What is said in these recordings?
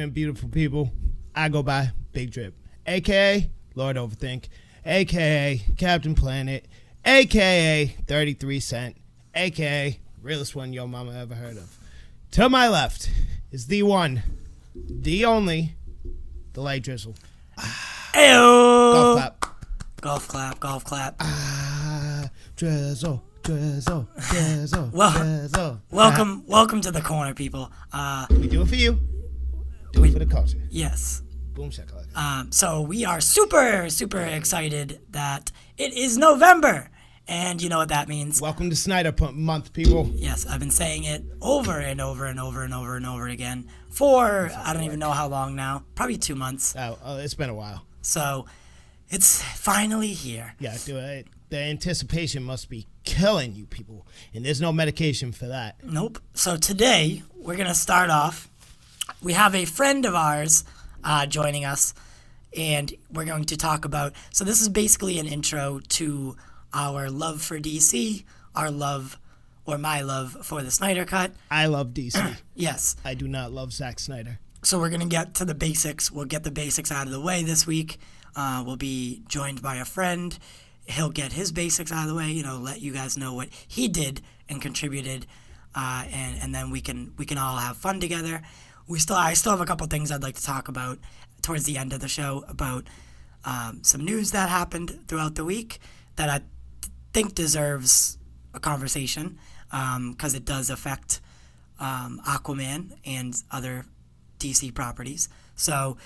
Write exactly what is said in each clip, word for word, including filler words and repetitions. and beautiful people. I go by Big Drip, a k a. Lord Overthink, a k a. Captain Planet, a k a. thirty-three Cent, a k a. Realest one your mama ever heard of. To my left is the one, the only, the Light Drizzle. Ayo! Golf clap. Golf clap, golf clap. Ah, drizzle. Drizzle, drizzle, well, drizzle. Welcome, ah. welcome to the corner, people. Uh, we do it for you. Do we, it for the culture. Yes. Boom shakalaka. Um, so we are super, super excited that it is November, and you know what that means. Welcome to Snyder Cut Month, people. Yes, I've been saying it over and over and over and over and over again for I don't even know how long now. Probably two months. Oh, oh it's been a while. So, it's finally here. Yeah, do it. The anticipation must be killing you people, and there's no medication for that. Nope. So today we're gonna start off. We have a friend of ours uh, joining us, and we're going to talk about. So this is basically an intro to our love for D C, our love, or my love for the Snyder Cut. I love D C. Yes. I do not love Zack Snyder. So we're gonna get to the basics. We'll get the basics out of the way this week. Uh, we'll be joined by a friend. He'll get his basics out of the way, you know, let you guys know what he did and contributed, uh, and and then we can we can all have fun together. We still I still have a couple things I'd like to talk about towards the end of the show about um, some news that happened throughout the week that I think deserves a conversation because um, it does affect um, Aquaman and other D C properties. So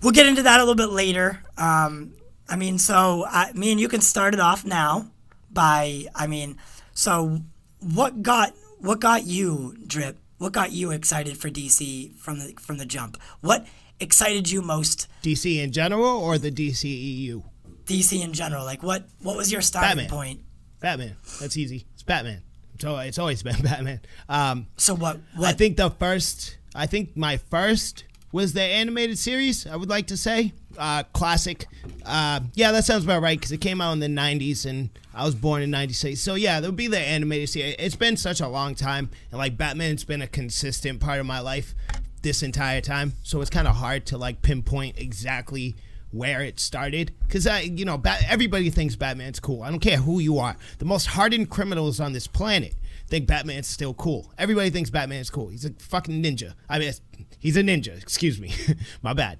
we'll get into that a little bit later. Um, I mean, so, I mean, you can start it off now by, I mean, so what got, what got you, Drip, what got you excited for D C from the, from the jump? What excited you most? D C in general or the D C E U? D C in general. Like, what, what was your starting Batman. point? Batman. That's easy. It's Batman. So it's always been Batman. Um, so what, what? I think the first, I think my first was the animated series, I would like to say. Uh, classic. Uh, yeah, that sounds about right because it came out in the nineties and I was born in ninety-six. So yeah, there'll be the animated series. It's been such a long time and like Batman's been a consistent part of my life this entire time. So it's kind of hard to like pinpoint exactly where it started because I, you know, Bat everybody thinks Batman's cool. I don't care who you are. The most hardened criminals on this planet think Batman's still cool. Everybody thinks Batman's cool. He's a fucking ninja. I mean, he's a ninja. Excuse me. My bad.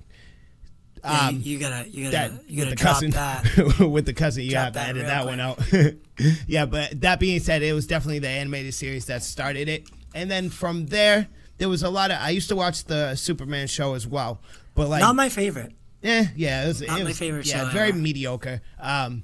Yeah, um, you, you gotta, you gotta, that, you gotta drop cousin, that. With the cousin, you drop have to edit that, that one out. Yeah, but that being said, it was definitely the animated series that started it. And then from there, there was a lot of, I used to watch the Superman show as well. But like, not my favorite. Eh, yeah, it was, not it was, my favorite yeah, show. Yeah, very ever. mediocre. Um,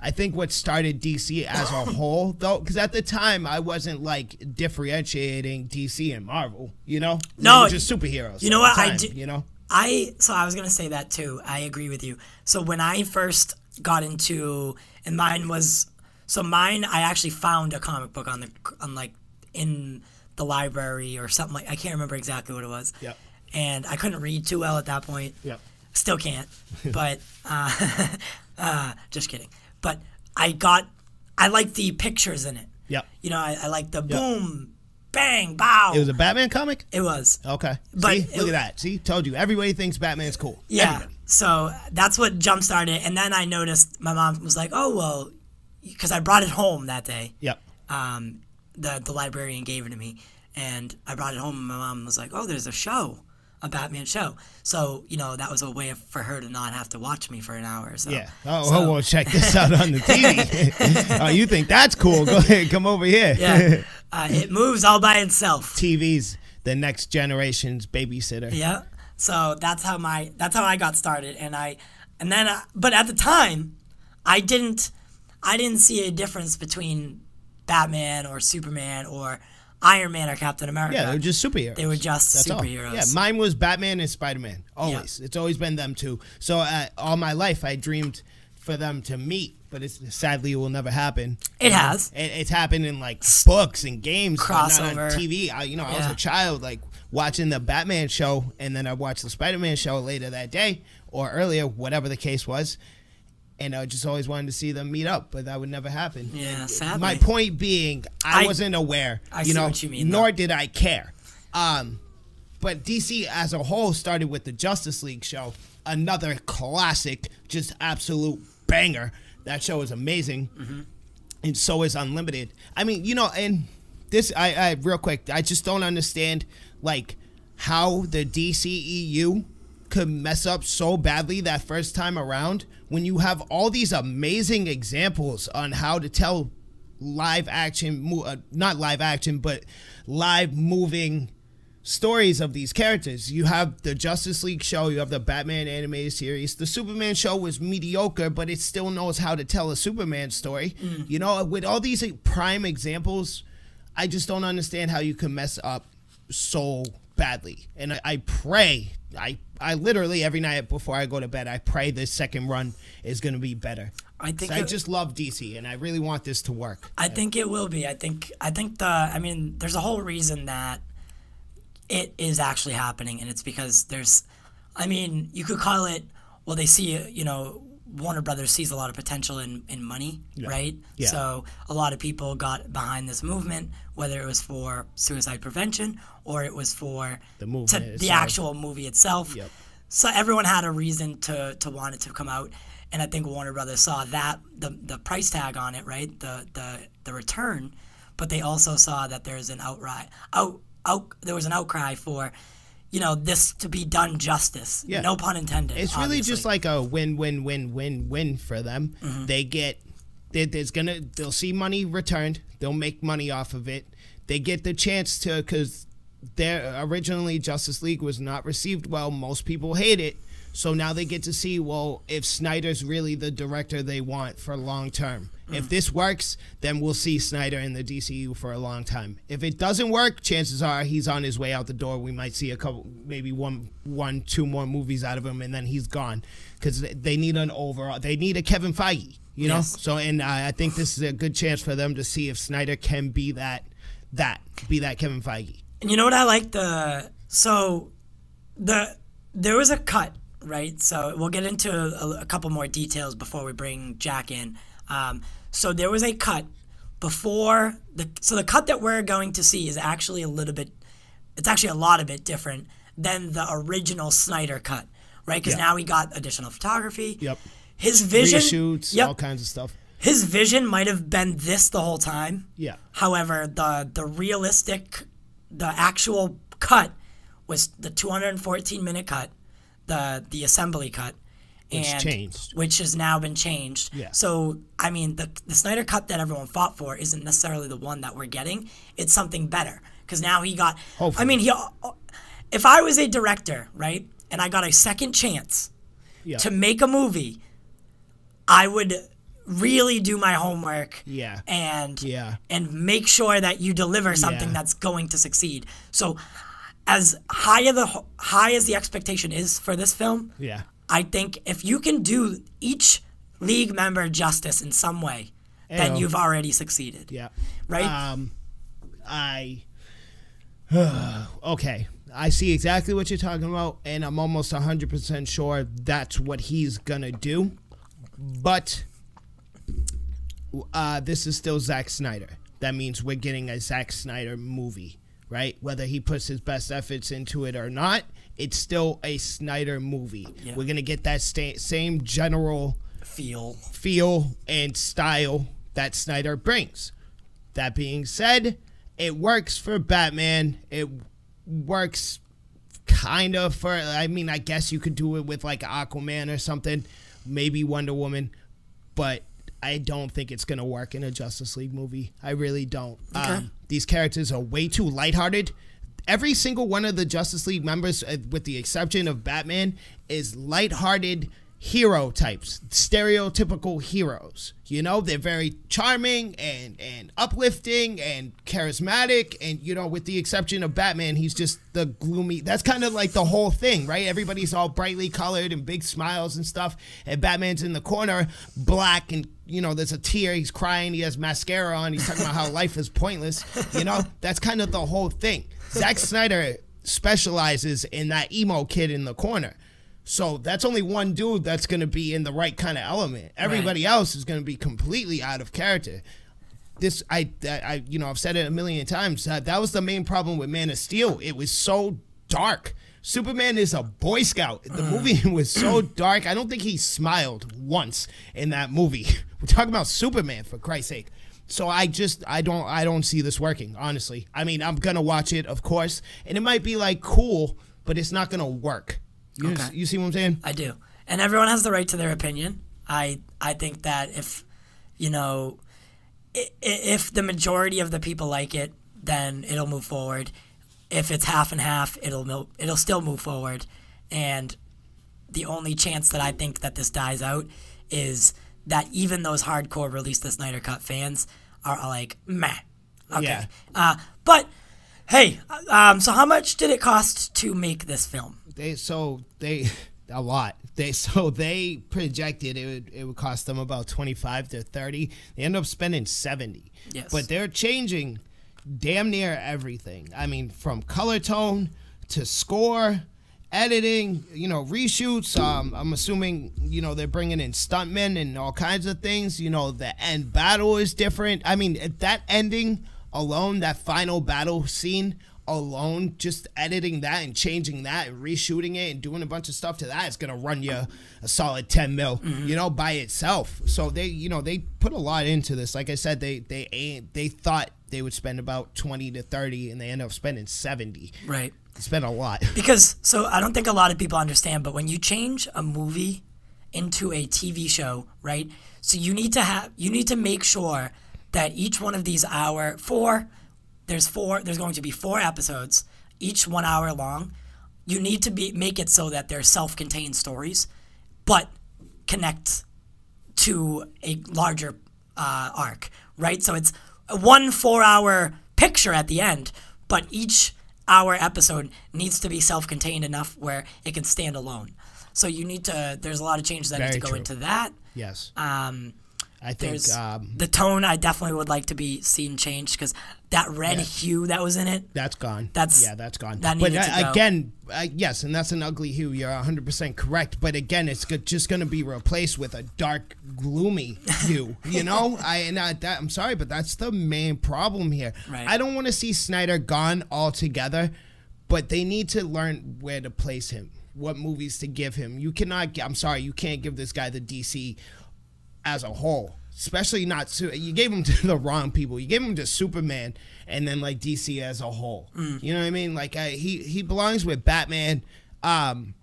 I think what started D C as a whole, though, because at the time I wasn't like differentiating D C and Marvel, you know? No. They were just superheroes. You know what? Time, I do. You know? I so I was gonna say that too. I agree with you. So when I first got into and mine was so mine I actually found a comic book on the on like in the library or something like I can't remember exactly what it was. Yeah. And I couldn't read too well at that point. Yeah. Still can't. But uh, uh, just kidding. But I got I liked the pictures in it. Yeah. You know I, I liked the yep. boom. Bang, bow. It was a Batman comic? It was. Okay. But See, look it, at that. See, told you. Everybody thinks Batman's cool. Yeah. Everybody. So that's what jump-started it. And then I noticed my mom was like, oh, well, because I brought it home that day. Yep. Um, the, the librarian gave it to me. And I brought it home and my mom was like, oh, there's a show, a Batman show. So, you know, that was a way for her to not have to watch me for an hour or so. Yeah. Oh, so. oh well, check this out on the T V. Oh, you think that's cool? Go ahead. Come over here. Yeah. Uh, it moves all by itself. T V's the next generation's babysitter. Yeah. So that's how my that's how I got started, and I and then I, but at the time, I didn't I didn't see a difference between Batman or Superman or Iron Man or Captain America. Yeah, they were just superheroes. They were just that's superheroes. All. Yeah, mine was Batman and Spider-Man. Always, yeah. It's always been them two. So uh, all my life, I dreamed for them to meet. But it's sadly it will never happen. It has. It, it's happened in like books and games, crossover, not on T V. I, you know, I yeah. was a child like watching the Batman show, and then I watched the Spider-Man show later that day or earlier, whatever the case was. And I just always wanted to see them meet up, but that would never happen. Yeah, and sadly. My point being, I, I wasn't aware. I you see know, what you mean. Nor though. did I care. Um, But D C as a whole started with the Justice League show, another classic, just absolute banger. That show is amazing, mm-hmm. and so is Unlimited. I mean, you know, and this, I, I real quick, I just don't understand, like, how the D C E U could mess up so badly that first time around when you have all these amazing examples on how to tell live action, uh, not live action, but live moving stories of these characters. You have the Justice League show, you have the Batman animated series. The Superman show was mediocre, but it still knows how to tell a Superman story. Mm. You know, with all these like, prime examples, I just don't understand how you can mess up so badly. And I, I pray, I I literally every night before I go to bed, I pray this second run is going to be better. I think I just love D C, and I really want this to work. I think it will be. I think I think the I mean, there's a whole reason that it is actually happening, and it's because there's, I mean, you could call it, well, they see, you know, Warner Brothers sees a lot of potential in, in money, yeah. right? Yeah. So a lot of people got behind this movement, whether it was for suicide prevention or it was for the, movement to, the actual movie itself. Yep. So everyone had a reason to, to want it to come out, and I think Warner Brothers saw that, the, the price tag on it, right, the, the, the return, but they also saw that there's an outright, out, Out, there was an outcry for, you know, this to be done justice. Yeah. No pun intended. It's really obviously. just like a win-win-win-win-win for them. Mm-hmm. They get, they, there's gonna, they'll see money returned. They'll make money off of it. They get the chance to, because they're originally Justice League was not received well. Most people hate it. So now they get to see, well, if Snyder's really the director they want for long term. Mm. If this works, then we'll see Snyder in the D C U for a long time. If it doesn't work, chances are he's on his way out the door. We might see a couple, maybe one, one, two more movies out of him, and then he's gone. Because they need an overall, they need a Kevin Feige, you know. Yes. So, and uh, I think this is a good chance for them to see if Snyder can be that, that be that Kevin Feige. And you know what I like the so, the there was a cut. Right, so we'll get into a, a couple more details before we bring Jack in. Um, so there was a cut before the. So the cut that we're going to see is actually a little bit. It's actually a lot of it different than the original Snyder cut, right? Because yeah. now we got additional photography. Yep. His vision. Reshoots. Yep. All kinds of stuff. His vision might have been this the whole time. Yeah. However, the the realistic, the actual cut was the two hundred fourteen minute cut. The, the assembly cut, and which changed, which has now been changed. Yeah. So I mean, the the Snyder cut that everyone fought for isn't necessarily the one that we're getting. It's something better because now he got. Hopefully. I mean, he. If I was a director, right, and I got a second chance yeah. to make a movie, I would really do my homework. Yeah. And yeah. and make sure that you deliver something yeah. that's going to succeed. So. As high of the high as the expectation is for this film, yeah, I think if you can do each league member justice in some way, Ayo. then you've already succeeded. Yeah, right. Um, I uh, okay. I see exactly what you're talking about, and I'm almost one hundred percent sure that's what he's gonna do. But uh, this is still Zack Snyder. That means we're getting a Zack Snyder movie. Right? Whether he puts his best efforts into it or not, it's still a Snyder movie. Yeah. We're going to get that same general feel feel and style that Snyder brings. That being said, it works for Batman. It works kind of for, I mean, I guess you could do it with like Aquaman or something, maybe Wonder Woman, but I don't think it's going to work in a Justice League movie. I really don't. Okay. Um, these characters are way too lighthearted. Every single one of the Justice League members, uh, with the exception of Batman, is lighthearted hero types, stereotypical heroes. You know, they're very charming and, and uplifting and charismatic. And, you know, with the exception of Batman, he's just the gloomy. That's kind of like the whole thing, right? Everybody's all brightly colored and big smiles and stuff. And Batman's in the corner, black and, you know, there's a tear. He's crying. He has mascara on. He's talking about how life is pointless. You know, that's kind of the whole thing. Zack Snyder specializes in that emo kid in the corner. So that's only one dude that's going to be in the right kind of element. Everybody right. else is going to be completely out of character. This, I, I, you know, I've said it a million times. Uh, that was the main problem with Man of Steel. It was so dark. Superman is a Boy Scout. The movie was so dark. I don't think he smiled once in that movie. We're talking about Superman, for Christ's sake. So I just, I don't, I don't see this working, honestly. I mean, I'm going to watch it, of course, and it might be, like, cool, but it's not going to work. You, okay. You see what I'm saying? I do. And everyone has the right to their opinion. I, I think that if, you know, if, if the majority of the people like it, then it'll move forward. If it's half and half, it'll it'll still move forward. And the only chance that I think that this dies out is that even those hardcore Release the Snyder Cut fans are like, meh. Okay. Yeah. Uh, but, hey, um, so how much did it cost to make this film? They So they... A lot. They so they projected it would it would cost them about twenty five to thirty. They end up spending seventy. Yes. But they're changing damn near everything. I mean, from color tone to score, editing, you know, reshoots. Um, I'm assuming you know they're bringing in stuntmen and all kinds of things. You know, the end battle is different. I mean, that ending alone, that final battle scene alone, just editing that and changing that and reshooting it and doing a bunch of stuff to that, it's gonna run you a solid ten mil, mm-hmm. you know, by itself. So they, you know, they put a lot into this. Like I said, they they they thought they would spend about twenty to thirty, and they end up spending seventy. Right, they spent a lot. Because so I don't think a lot of people understand, but when you change a movie into a T V show, right? So you need to have you need to make sure that each one of these hour four. There's four. There's going to be four episodes, each one hour long. You need to be make it so that they're self-contained stories, but connect to a larger uh, arc, right? So it's one four-hour picture at the end, but each hour episode needs to be self-contained enough where it can stand alone. So you need to. There's a lot of changes that Very need to go true. into that. Yes. Um, I think um, the tone. I definitely would like to be seen changed because that red yeah. hue that was in it. That's gone. That's yeah. That's gone. That but that, to go. again, uh, yes, and that's an ugly hue. You're one hundred percent correct. But again, it's just going to be replaced with a dark, gloomy hue. You know, I and I, that, I'm sorry, but that's the main problem here. Right. I don't want to see Snyder gone altogether, but they need to learn where to place him, what movies to give him. You cannot. I'm sorry, you can't give this guy the D C as a whole, especially not to, you gave them to the wrong people. You gave them to Superman and then like D C as a whole. Mm. You know what I mean? Like I, he he belongs with Batman. Um,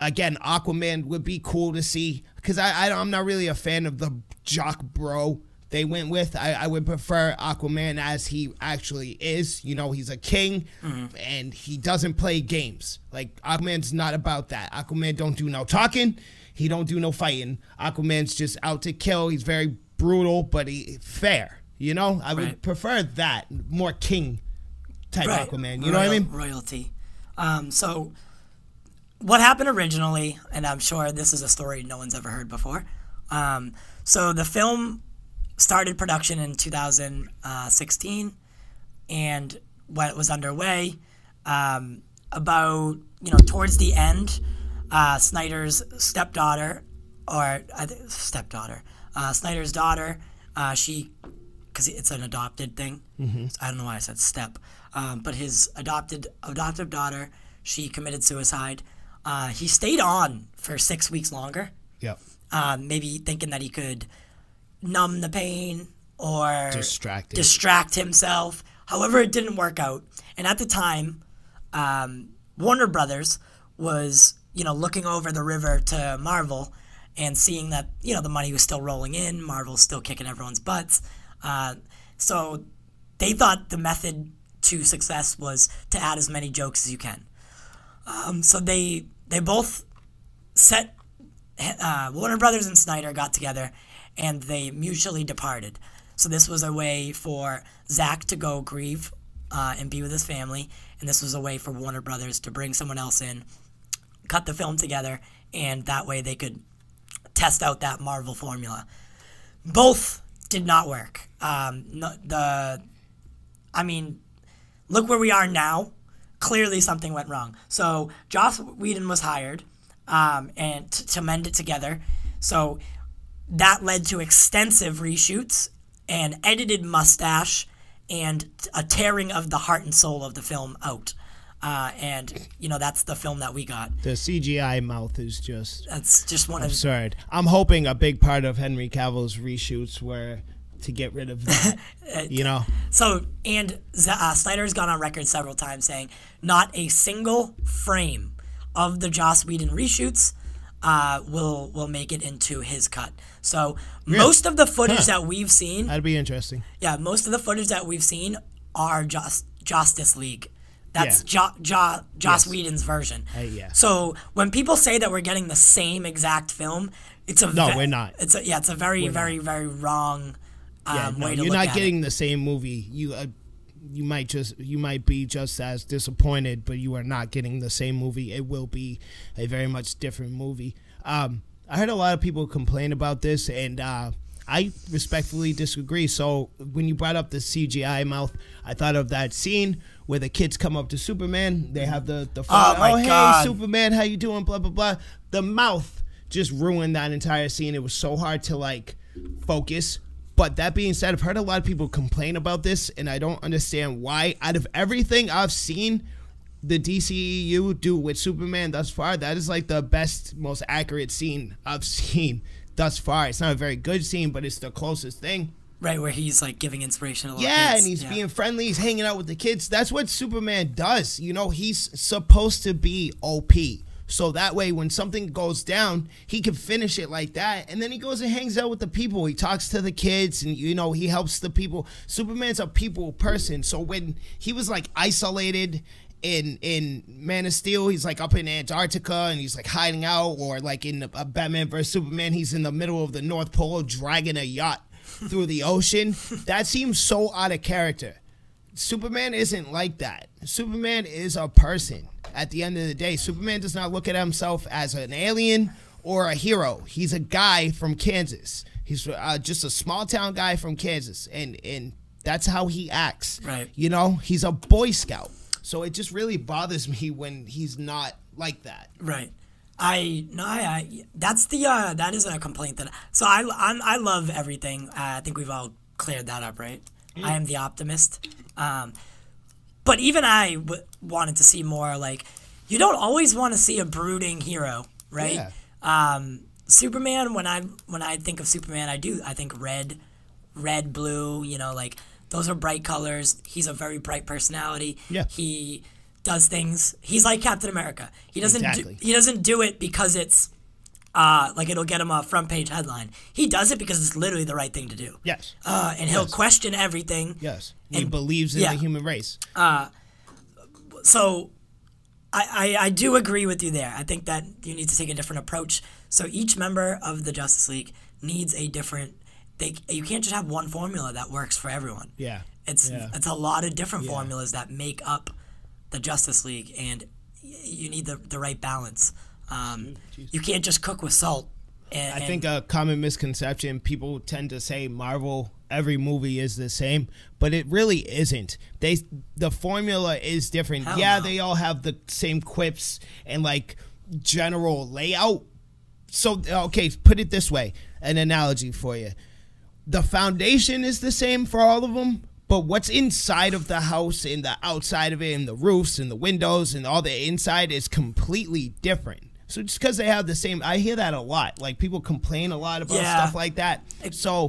again, Aquaman would be cool to see because I, I I'm not really a fan of the jock bro they went with. I, I would prefer Aquaman as he actually is. You know, he's a king mm. and he doesn't play games. Like Aquaman's not about that. Aquaman don't do no talking. He don't do no fighting. Aquaman's just out to kill. He's very brutal, but he fair. You know, I would right. prefer that more king type right. Aquaman. You Royal, know what I mean? Royalty. Um, so, what happened originally? And I'm sure this is a story no one's ever heard before. Um, so the film started production in two thousand sixteen, and when it was underway, um, about you know towards the end. Uh, Snyder's stepdaughter, or uh, stepdaughter, uh, Snyder's daughter, uh, she, because it's an adopted thing. Mm-hmm. I don't know why I said step, um, but his adopted adoptive daughter, she committed suicide. Uh, he stayed on for six weeks longer. Yep. Uh, maybe thinking that he could numb the pain or distract distract himself. However, it didn't work out. And at the time, um, Warner Brothers was. you know, looking over the river to Marvel and seeing that, you know, the money was still rolling in, Marvel's still kicking everyone's butts. Uh, so they thought the method to success was to add as many jokes as you can. Um, so they they both set, uh, Warner Brothers and Snyder got together and they mutually departed. So this was a way for Zack to go grieve uh, and be with his family. And this was a way for Warner Brothers to bring someone else in, cut the film together, and that way they could test out that Marvel formula. Both did not work. Um, no, the, I mean, look where we are now. Clearly something went wrong. So Joss Whedon was hired um, and t to mend it together. So that led to extensive reshoots, an edited mustache, and a tearing of the heart and soul of the film out. Uh, and you know, that's the film that we got. The C G I mouth is just that's just one absurd. Of, I'm hoping a big part of Henry Cavill's reshoots were to get rid of that, you know. So, and uh, Snyder's gone on record several times saying not a single frame of the Joss Whedon reshoots uh, will will make it into his cut. So really? most of the footage huh. that we've seen, that'd be interesting. Yeah, most of the footage that we've seen are just Justice League. That's yeah. jo jo Joss yes. Whedon's version. Uh, yeah. So when people say that we're getting the same exact film, it's a no, we're not. It's a, yeah, it's a very, very, very wrong um, yeah, no, way to look at it. You're not getting the same movie. You uh, you might just you might be just as disappointed, but you are not getting the same movie. It will be a very much different movie. Um, I heard a lot of people complain about this, and uh, I respectfully disagree. So when you brought up the C G I mouth, I thought of that scene where the kids come up to Superman. They have the the phone, oh, my oh hey God. Superman, how you doing? Blah blah blah. The mouth just ruined that entire scene. It was so hard to like focus. But that being said, I've heard a lot of people complain about this, and I don't understand why. Out of everything I've seen the D C E U do with Superman thus far, that is like the best, most accurate scene I've seen thus far. It's not a very good scene, but it's the closest thing. Right, where he's like giving inspiration to a lot yeah, of kids. And he's yeah. being friendly. He's hanging out with the kids. That's what Superman does. You know, he's supposed to be O P. So that way, when something goes down, he can finish it like that. And then he goes and hangs out with the people. He talks to the kids, and, you know, he helps the people. Superman's a people person. So when he was like isolated in in Man of Steel, he's like up in Antarctica and he's like hiding out, or like in uh, Batman versus Superman, he's in the middle of the North Pole dragging a yacht through the ocean. That seems so out of character. Superman isn't like that. Superman is a person. At the end of the day, Superman does not look at himself as an alien or a hero. He's a guy from Kansas. He's uh, just a small town guy from Kansas, and and that's how he acts. Right. You know, he's a Boy Scout. So it just really bothers me when he's not like that. Right. I no I, I that's the uh, that isn't a complaint that so I I'm, I love everything. Uh, I think we've all cleared that up, right? Mm. I am the optimist. Um, but even I w wanted to see more. Like, you don't always want to see a brooding hero, right? Yeah. Um, Superman. When I when I think of Superman, I do I think red, red, blue. You know, like, those are bright colors. He's a very bright personality. Yeah. He does things. He's like Captain America. He doesn't exactly. do, he doesn't do it because it's uh like it'll get him a front page headline. He does it because it's literally the right thing to do. Yes. Uh and he'll yes. question everything. Yes. He and, believes in yeah. the human race. Uh so I, I I do agree with you there. I think that you need to take a different approach. So each member of the Justice League needs a different They, you can't just have one formula that works for everyone. Yeah, it's yeah. it's a lot of different yeah. formulas that make up the Justice League, and you need the the right balance. Um, you can't just cook with salt. And, I think a common misconception, people tend to say Marvel, every movie is the same, but it really isn't. They the formula is different. Hell yeah, no. They all have the same quips and like general layout. So okay, put it this way, an analogy for you. The foundation is the same for all of them, but what's inside of the house and the outside of it and the roofs and the windows and all the inside is completely different. So just because they have the same, I hear that a lot. Like, people complain a lot about yeah. stuff like that. So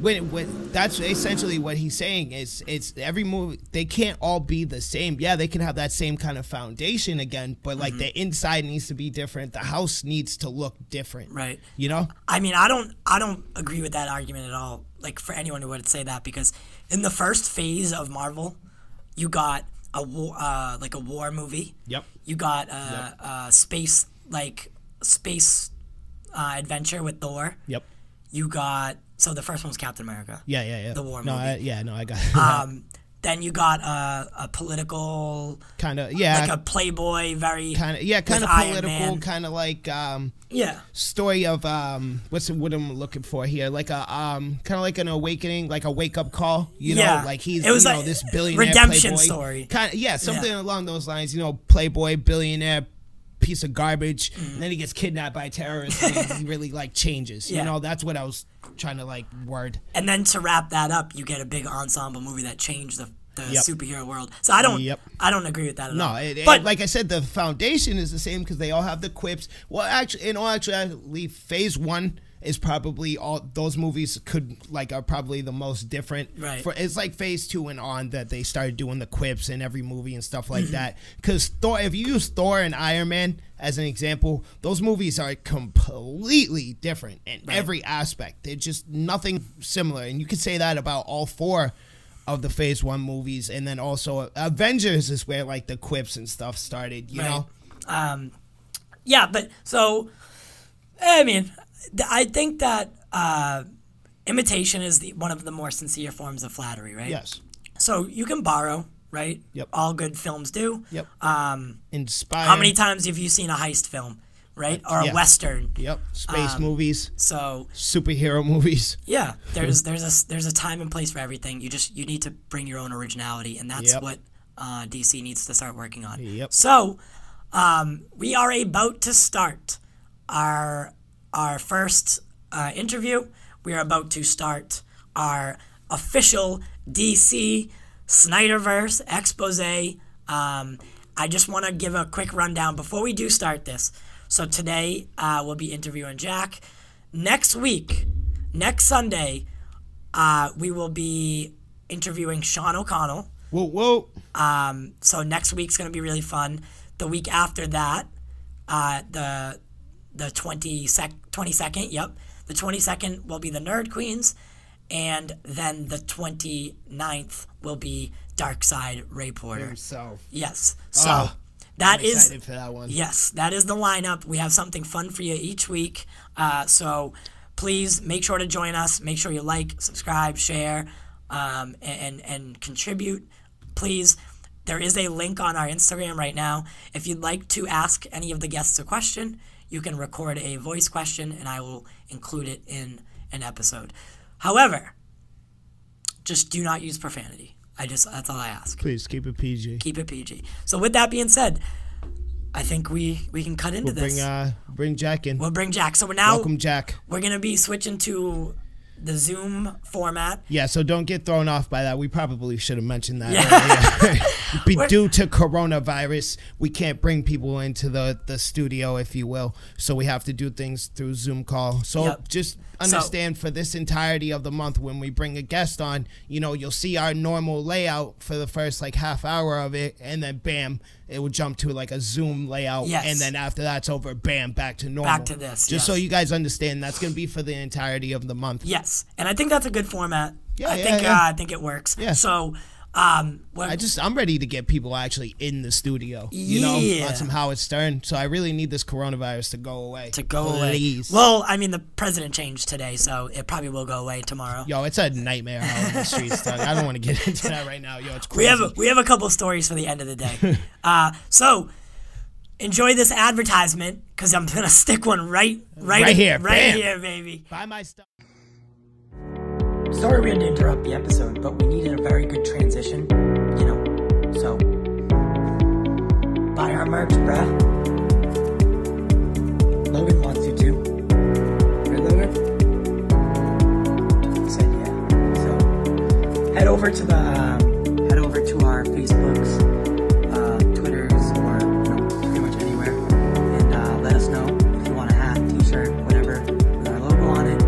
when, when that's essentially what he's saying is it's every movie, they can't all be the same. Yeah, they can have that same kind of foundation again, but like mm-hmm. the inside needs to be different. The house needs to look different. Right. You know? I mean, I don't I don't agree with that argument at all. Like, for anyone who would say that, because in the first phase of Marvel, you got a war, uh, like a war movie. Yep. You got a, yep. a space like space uh, adventure with Thor. Yep. You got So the first one was Captain America. Yeah, yeah, yeah. The war no, movie. I, yeah, no, I got it. Um, then you got a, a political kind of yeah, like a Playboy, very kind of yeah, kind of political, kind of like um yeah story of um what's what I'm looking for here, like a um kind of like an awakening, like a wake up call, you know, yeah. like he's it was you like know, this billionaire redemption Playboy. story, kind of yeah, something yeah. along those lines, you know, Playboy billionaire. Piece of garbage, mm. and then he gets kidnapped by terrorists, and he really like changes. Yeah. You know, that's what I was trying to like word. And then to wrap that up, you get a big ensemble movie that changed the, the the yep. superhero world. So I don't, yep. I don't agree with that at no, all. No, but it, like I said, the foundation is the same because they all have the quips. Well, actually, in all actually, phase one is probably all those movies could like are probably the most different. Right. For, it's like phase two and on that they started doing the quips in every movie and stuff like mm-hmm. that. Because Thor, if you use Thor and Iron Man as an example, those movies are completely different in right. every aspect. They're just nothing similar, and you could say that about all four of the phase one movies. And then also Avengers is where like the quips and stuff started. You right. know. Um. Yeah, but so I mean. I think that uh, imitation is the, one of the more sincere forms of flattery, right? Yes. So you can borrow, right? Yep. All good films do. Yep. Um, Inspire. How many times have you seen a heist film, right? Or yeah. a Western? Yep. Space um, movies. So superhero movies. Yeah. There's there's a there's a time and place for everything. You just you need to bring your own originality, and that's yep. what uh, D C needs to start working on. Yep. So um, we are about to start our. Our first uh, interview. We are about to start our official D C Snyderverse expose. Um, I just want to give a quick rundown before we do start this. So today uh, we'll be interviewing Jack. Next week, next Sunday, uh, we will be interviewing Sean O'Connell. Whoa, whoa. Um, so next week's going to be really fun. The week after that, uh, the... The twenty-second, yep. The twenty-second will be the Nerd Queens, and then the twenty-ninth will be Darkseid Ray Porter. Himself. Yes. So oh, that I'm is excited for that one. Yes, that is the lineup. We have something fun for you each week. Uh, so please make sure to join us. Make sure you like, subscribe, share, um, and and contribute. Please. There is a link on our Instagram right now. If you'd like to ask any of the guests a question, you can record a voice question, and I will include it in an episode. However, just do not use profanity. I just that's all I ask. Please keep it P G. Keep it P G. So with that being said, I think we, we can cut into we'll bring, this. Uh, bring Jack in. We'll bring Jack. So we're now welcome Jack. We're gonna be switching to the Zoom format. Yeah, so don't get thrown off by that. We probably should have mentioned that yeah. earlier. Due to coronavirus, we can't bring people into the, the studio, if you will. So we have to do things through Zoom call. So yep. just understand so, for this entirety of the month, when we bring a guest on, you know, you'll see our normal layout for the first like half hour of it. And then bam, it will jump to like a Zoom layout. Yes. And then after that's over, bam, back to normal. Back to this. Just yes. so you guys understand, that's going to be for the entirety of the month. Yes. And I think that's a good format. Yeah, I yeah, think yeah. Uh, I think it works. Yeah. So, um, when I just I'm ready to get people actually in the studio. You yeah. know, on some Howard Stern. So I really need this coronavirus to go away. To go Please. away. Well, I mean, the president changed today, so it probably will go away tomorrow. Yo, it's a nightmare out on the streets. Doug. I don't want to get into that right now. Yo, it's crazy. We have a, we have a couple stories for the end of the day. uh, so. Enjoy this advertisement because I'm gonna stick one right right, right here, right bam. here, baby. Buy my stuff. Sorry we had to interrupt the episode, but we needed a very good transition, you know, so buy our merch, bruh. Logan wants you to. Right, Logan? He said yeah. So head over to the, um, head over to our Facebooks, uh, Twitters, or, you know, pretty much anywhere, and uh, let us know if you want a hat, t-shirt, whatever, with our logo on it.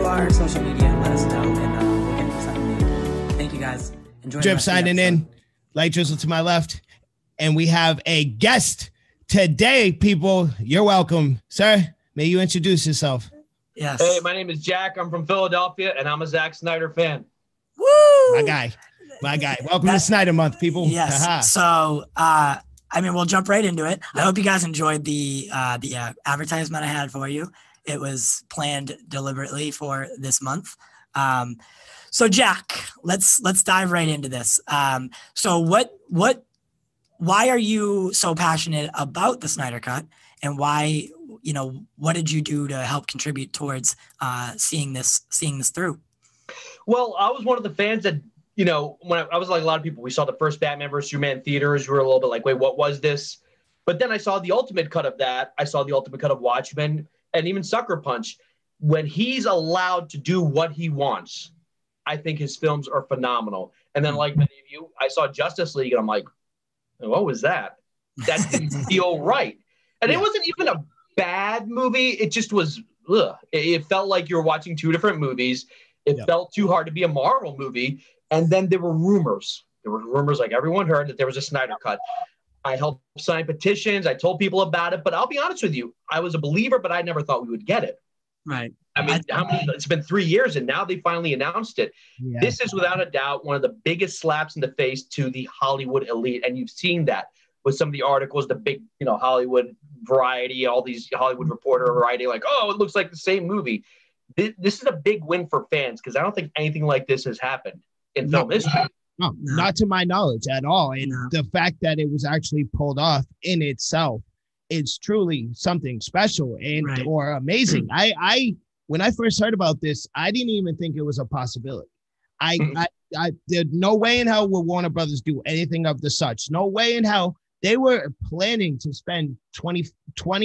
Our social media and let us know, and uh, we'll get this up. Thank you guys. Enjoy. Drip signing in, Light Drizzle to my left, and we have a guest today, people. You're welcome, sir. May you introduce yourself? Yes. Hey, my name is Jack. I'm from Philadelphia, and I'm a Zack Snyder fan. Woo! My guy, my guy. Welcome that, to Snyder Month, people. Yes. Aha. So, uh, I mean, we'll jump right into it. I hope you guys enjoyed the uh, the uh, advertisement I had for you. It was planned deliberately for this month. Um, so Jack, let's let's dive right into this. Um, so what what why are you so passionate about the Snyder Cut, and why you know what did you do to help contribute towards uh, seeing this seeing this through? Well, I was one of the fans that you know when I, I was like a lot of people. We saw the first Batman versus Superman theaters. We were a little bit like, wait, what was this? But then I saw the ultimate cut of that. I saw the ultimate cut of Watchmen and even Sucker Punch. When he's allowed to do what he wants, I think his films are phenomenal. And then, like many of you, I saw Justice League, and I'm like, what was that? That didn't feel right. And yeah. It wasn't even a bad movie. It just was, ugh. It felt like you were watching two different movies. It yeah. felt too hard to be a Marvel movie. And then there were rumors. There were rumors, like everyone heard, that there was a Snyder Cut. I helped sign petitions. I told people about it. But I'll be honest with you, I was a believer, but I never thought we would get it. Right. I mean, how many? It's been three years, and now they finally announced it. Yeah. This is without a doubt one of the biggest slaps in the face to the Hollywood elite, and you've seen that with some of the articles, the big, you know, Hollywood Variety, all these Hollywood Reporter Variety, like, oh, it looks like the same movie. This, this is a big win for fans because I don't think anything like this has happened in no. film history. No, not to my knowledge at all. And no. the fact that it was actually pulled off in itself is truly something special and right. or amazing. I, I when I first heard about this, I didn't even think it was a possibility. I, mm-hmm. I, I there's no way in hell would Warner Brothers do anything of the such. No way in hell they were planning to spend twenty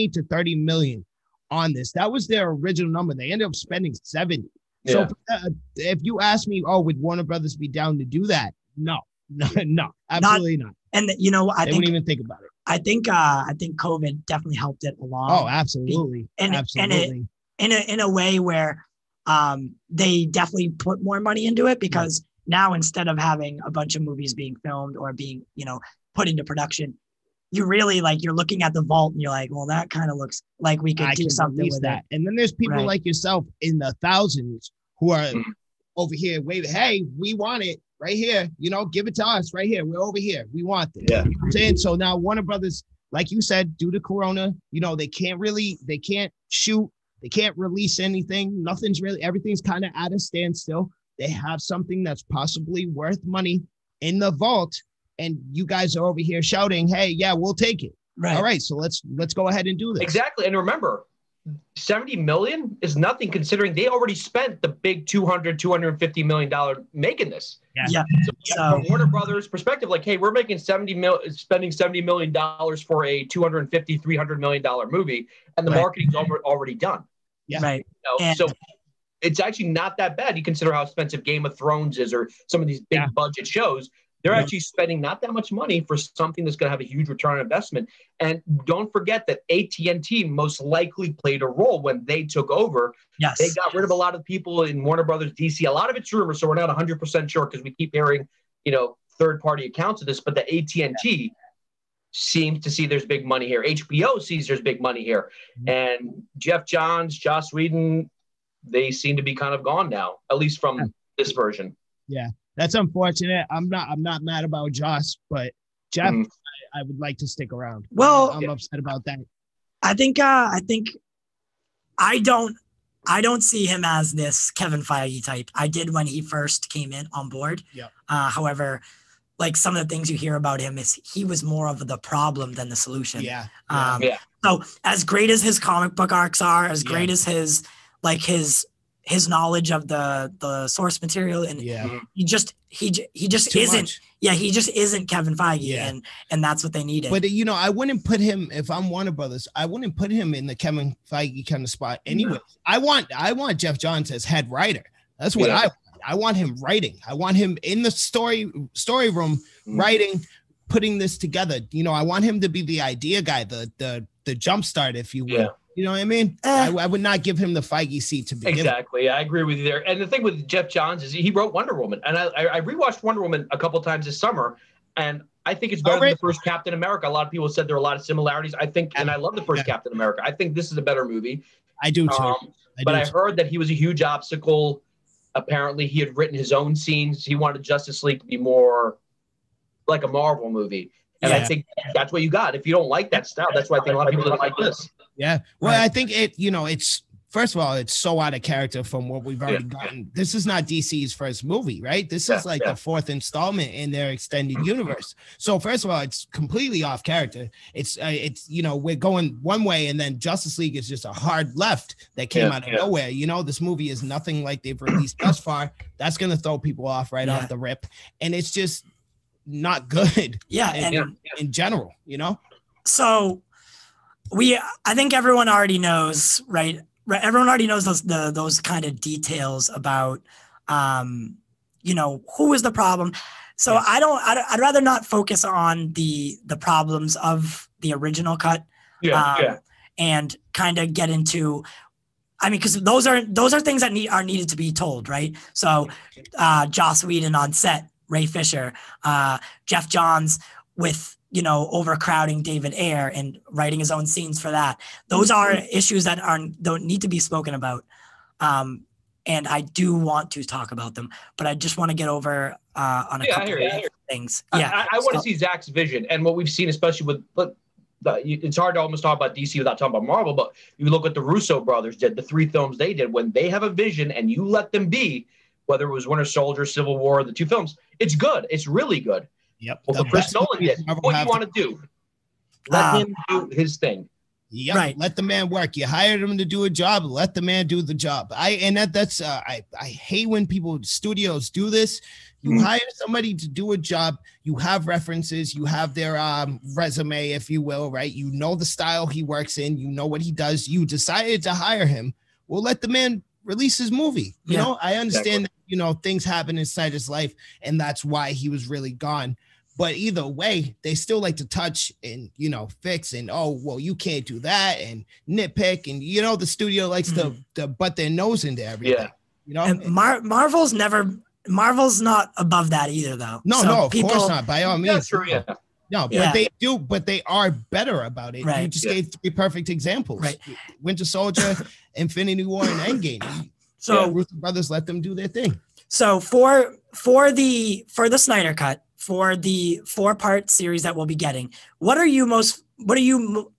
to thirty million on this. That was their original number. They ended up spending seventy. Yeah. So uh, if you ask me, oh, would Warner Brothers be down to do that? No, no, no, absolutely not. not. And you know, I they think, wouldn't even think about it. I think, uh, I think COVID definitely helped it along. Oh, absolutely, and, absolutely. And it, in a in a way where, um, they definitely put more money into it because yeah. now instead of having a bunch of movies being filmed or being, you know, put into production, you really like you're looking at the vault and you're like, well, that kind of looks like we could I do something with that. It. And then there's people right. like yourself in the thousands who are mm-hmm. over here. Wait, hey, we want it. Right here, you know, give it to us right here. We're over here. We want this. Yeah. You know what I'm saying? So now Warner Brothers, like you said, due to Corona, you know, they can't really, they can't shoot. They can't release anything. Nothing's really, everything's kind of at a standstill. They have something that's possibly worth money in the vault. And you guys are over here shouting, hey, yeah, we'll take it. Right. All right. So let's, let's go ahead and do this. Exactly. And remember, seventy million is nothing considering they already spent the big two hundred, two hundred fifty million dollars making this. Yeah. yeah. So, yeah so, from Warner Brothers' perspective, like, hey, we're making seventy mil, spending seventy million dollars for a two hundred fifty, three hundred million dollars movie, and the right. marketing's over, already done. Yeah. Right. You know, and, so it's actually not that bad. You consider how expensive Game of Thrones is or some of these big yeah. budget shows. They're yeah. actually spending not that much money for something that's going to have a huge return on investment. And don't forget that A T and T most likely played a role when they took over. Yes. They got yes. rid of a lot of people in Warner Brothers D C. A lot of it's rumors, so we're not one hundred percent sure because we keep hearing, you know, third-party accounts of this. But the A T and T yeah. seems to see there's big money here. H B O sees there's big money here. Mm-hmm. And Geoff Johns, Joss Whedon, they seem to be kind of gone now, at least from yeah. this version. Yeah. That's unfortunate. I'm not. I'm not mad about Joss, but Jeff, mm. I, I would like to stick around. Well, I'm yeah. upset about that. I think. Uh, I think. I don't. I don't see him as this Kevin Feige type. I did when he first came in on board. Yeah. Uh, however, like some of the things you hear about him is he was more of the problem than the solution. Yeah. Um, yeah. So as great as his comic book arcs are, as great yeah. as his like his. his knowledge of the, the source material and yeah. he just, he, he just Too isn't, much. yeah, he just isn't Kevin Feige yeah. and, and that's what they needed. But you know, I wouldn't put him, if I'm Warner Brothers, I wouldn't put him in the Kevin Feige kind of spot anyway. No. I want, I want Geoff Johns as head writer. That's what yeah. I want. I want him writing. I want him in the story, story room, mm. writing, putting this together. You know, I want him to be the idea guy, the, the, the jumpstart, if you will. Yeah. You know what I mean? Uh, I, I would not give him the Feige seat to begin. Exactly. I agree with you there. And the thing with Geoff Johns is he wrote Wonder Woman. And I, I rewatched Wonder Woman a couple times this summer. And I think it's better oh, right. than the first Captain America. A lot of people said there are a lot of similarities. I think, and I love the first yeah. Captain America. I think this is a better movie. I do too. Um, I do but too. I heard that he was a huge obstacle. Apparently, he had written his own scenes. He wanted Justice League to be more like a Marvel movie. And yeah. I think that's what you got. If you don't like that style, that's why I think a lot of people didn't like this. Yeah. Well, right. I think it, you know, it's, first of all, it's so out of character from what we've already yeah. gotten. This is not D C's first movie, right? This yeah. is like yeah. the fourth installment in their extended universe. So first of all, it's completely off character. It's, uh, it's, you know, we're going one way and then Justice League is just a hard left that came yeah. out of yeah. nowhere. You know, this movie is nothing like they've released thus far. That's going to throw people off right yeah. off the rip. And it's just not good. Yeah. In, and, in general, you know? So we, I think everyone already knows, right? Everyone already knows those, the, those kind of details about, um, you know, who is the problem. So yes. I don't, I'd, I'd rather not focus on the, the problems of the original cut. Yeah, um, yeah. And kind of get into, I mean, because those are, those are things that need, are needed to be told. Right. So uh, Joss Whedon on set, Ray Fisher, uh, Geoff Johns with, you know, overcrowding David Ayer and writing his own scenes for that. Those are issues that aren't, don't need to be spoken about. Um, and I do want to talk about them, but I just want to get over uh, on a yeah, couple I hear, of I hear. things. Yeah, I, I, I want to see Zach's vision and what we've seen, especially with, but it's hard to almost talk about D C without talking about Marvel, but you look what the Russo brothers did, the three films they did, when they have a vision and you let them be, whether it was Winter Soldier, Civil War, the two films, it's good. It's really good. Yep. Well, the Chris Nolan did. What do you want to do? Let um, him do his thing. Yep. Right. Let the man work. You hired him to do a job. Let the man do the job. I and that that's uh, I I hate when people studios do this. You mm-hmm. hire somebody to do a job. You have references. You have their um, resume, if you will. Right. You know the style he works in. You know what he does. You decided to hire him. Well, let the man release his movie. You yeah, know, I understand. Exactly. That, you know, things happen inside his life, and that's why he was really gone. But either way, they still like to touch and, you know, fix and, oh, well, you can't do that and nitpick. And, you know, the studio likes mm-hmm. to, to butt their nose into everything. Yeah. You know, and Mar- Marvel's never Marvel's not above that either, though. No, so no, of people, course not. By all means. That's true, yeah. No, but yeah. they do, but they are better about it. Right. You just yeah. gave three perfect examples. Right. Winter Soldier, Infinity War, and Endgame. So yeah, Russo brothers let them do their thing. So for for the for the Snyder Cut, for the four-part series that we'll be getting, what are you most, what are you,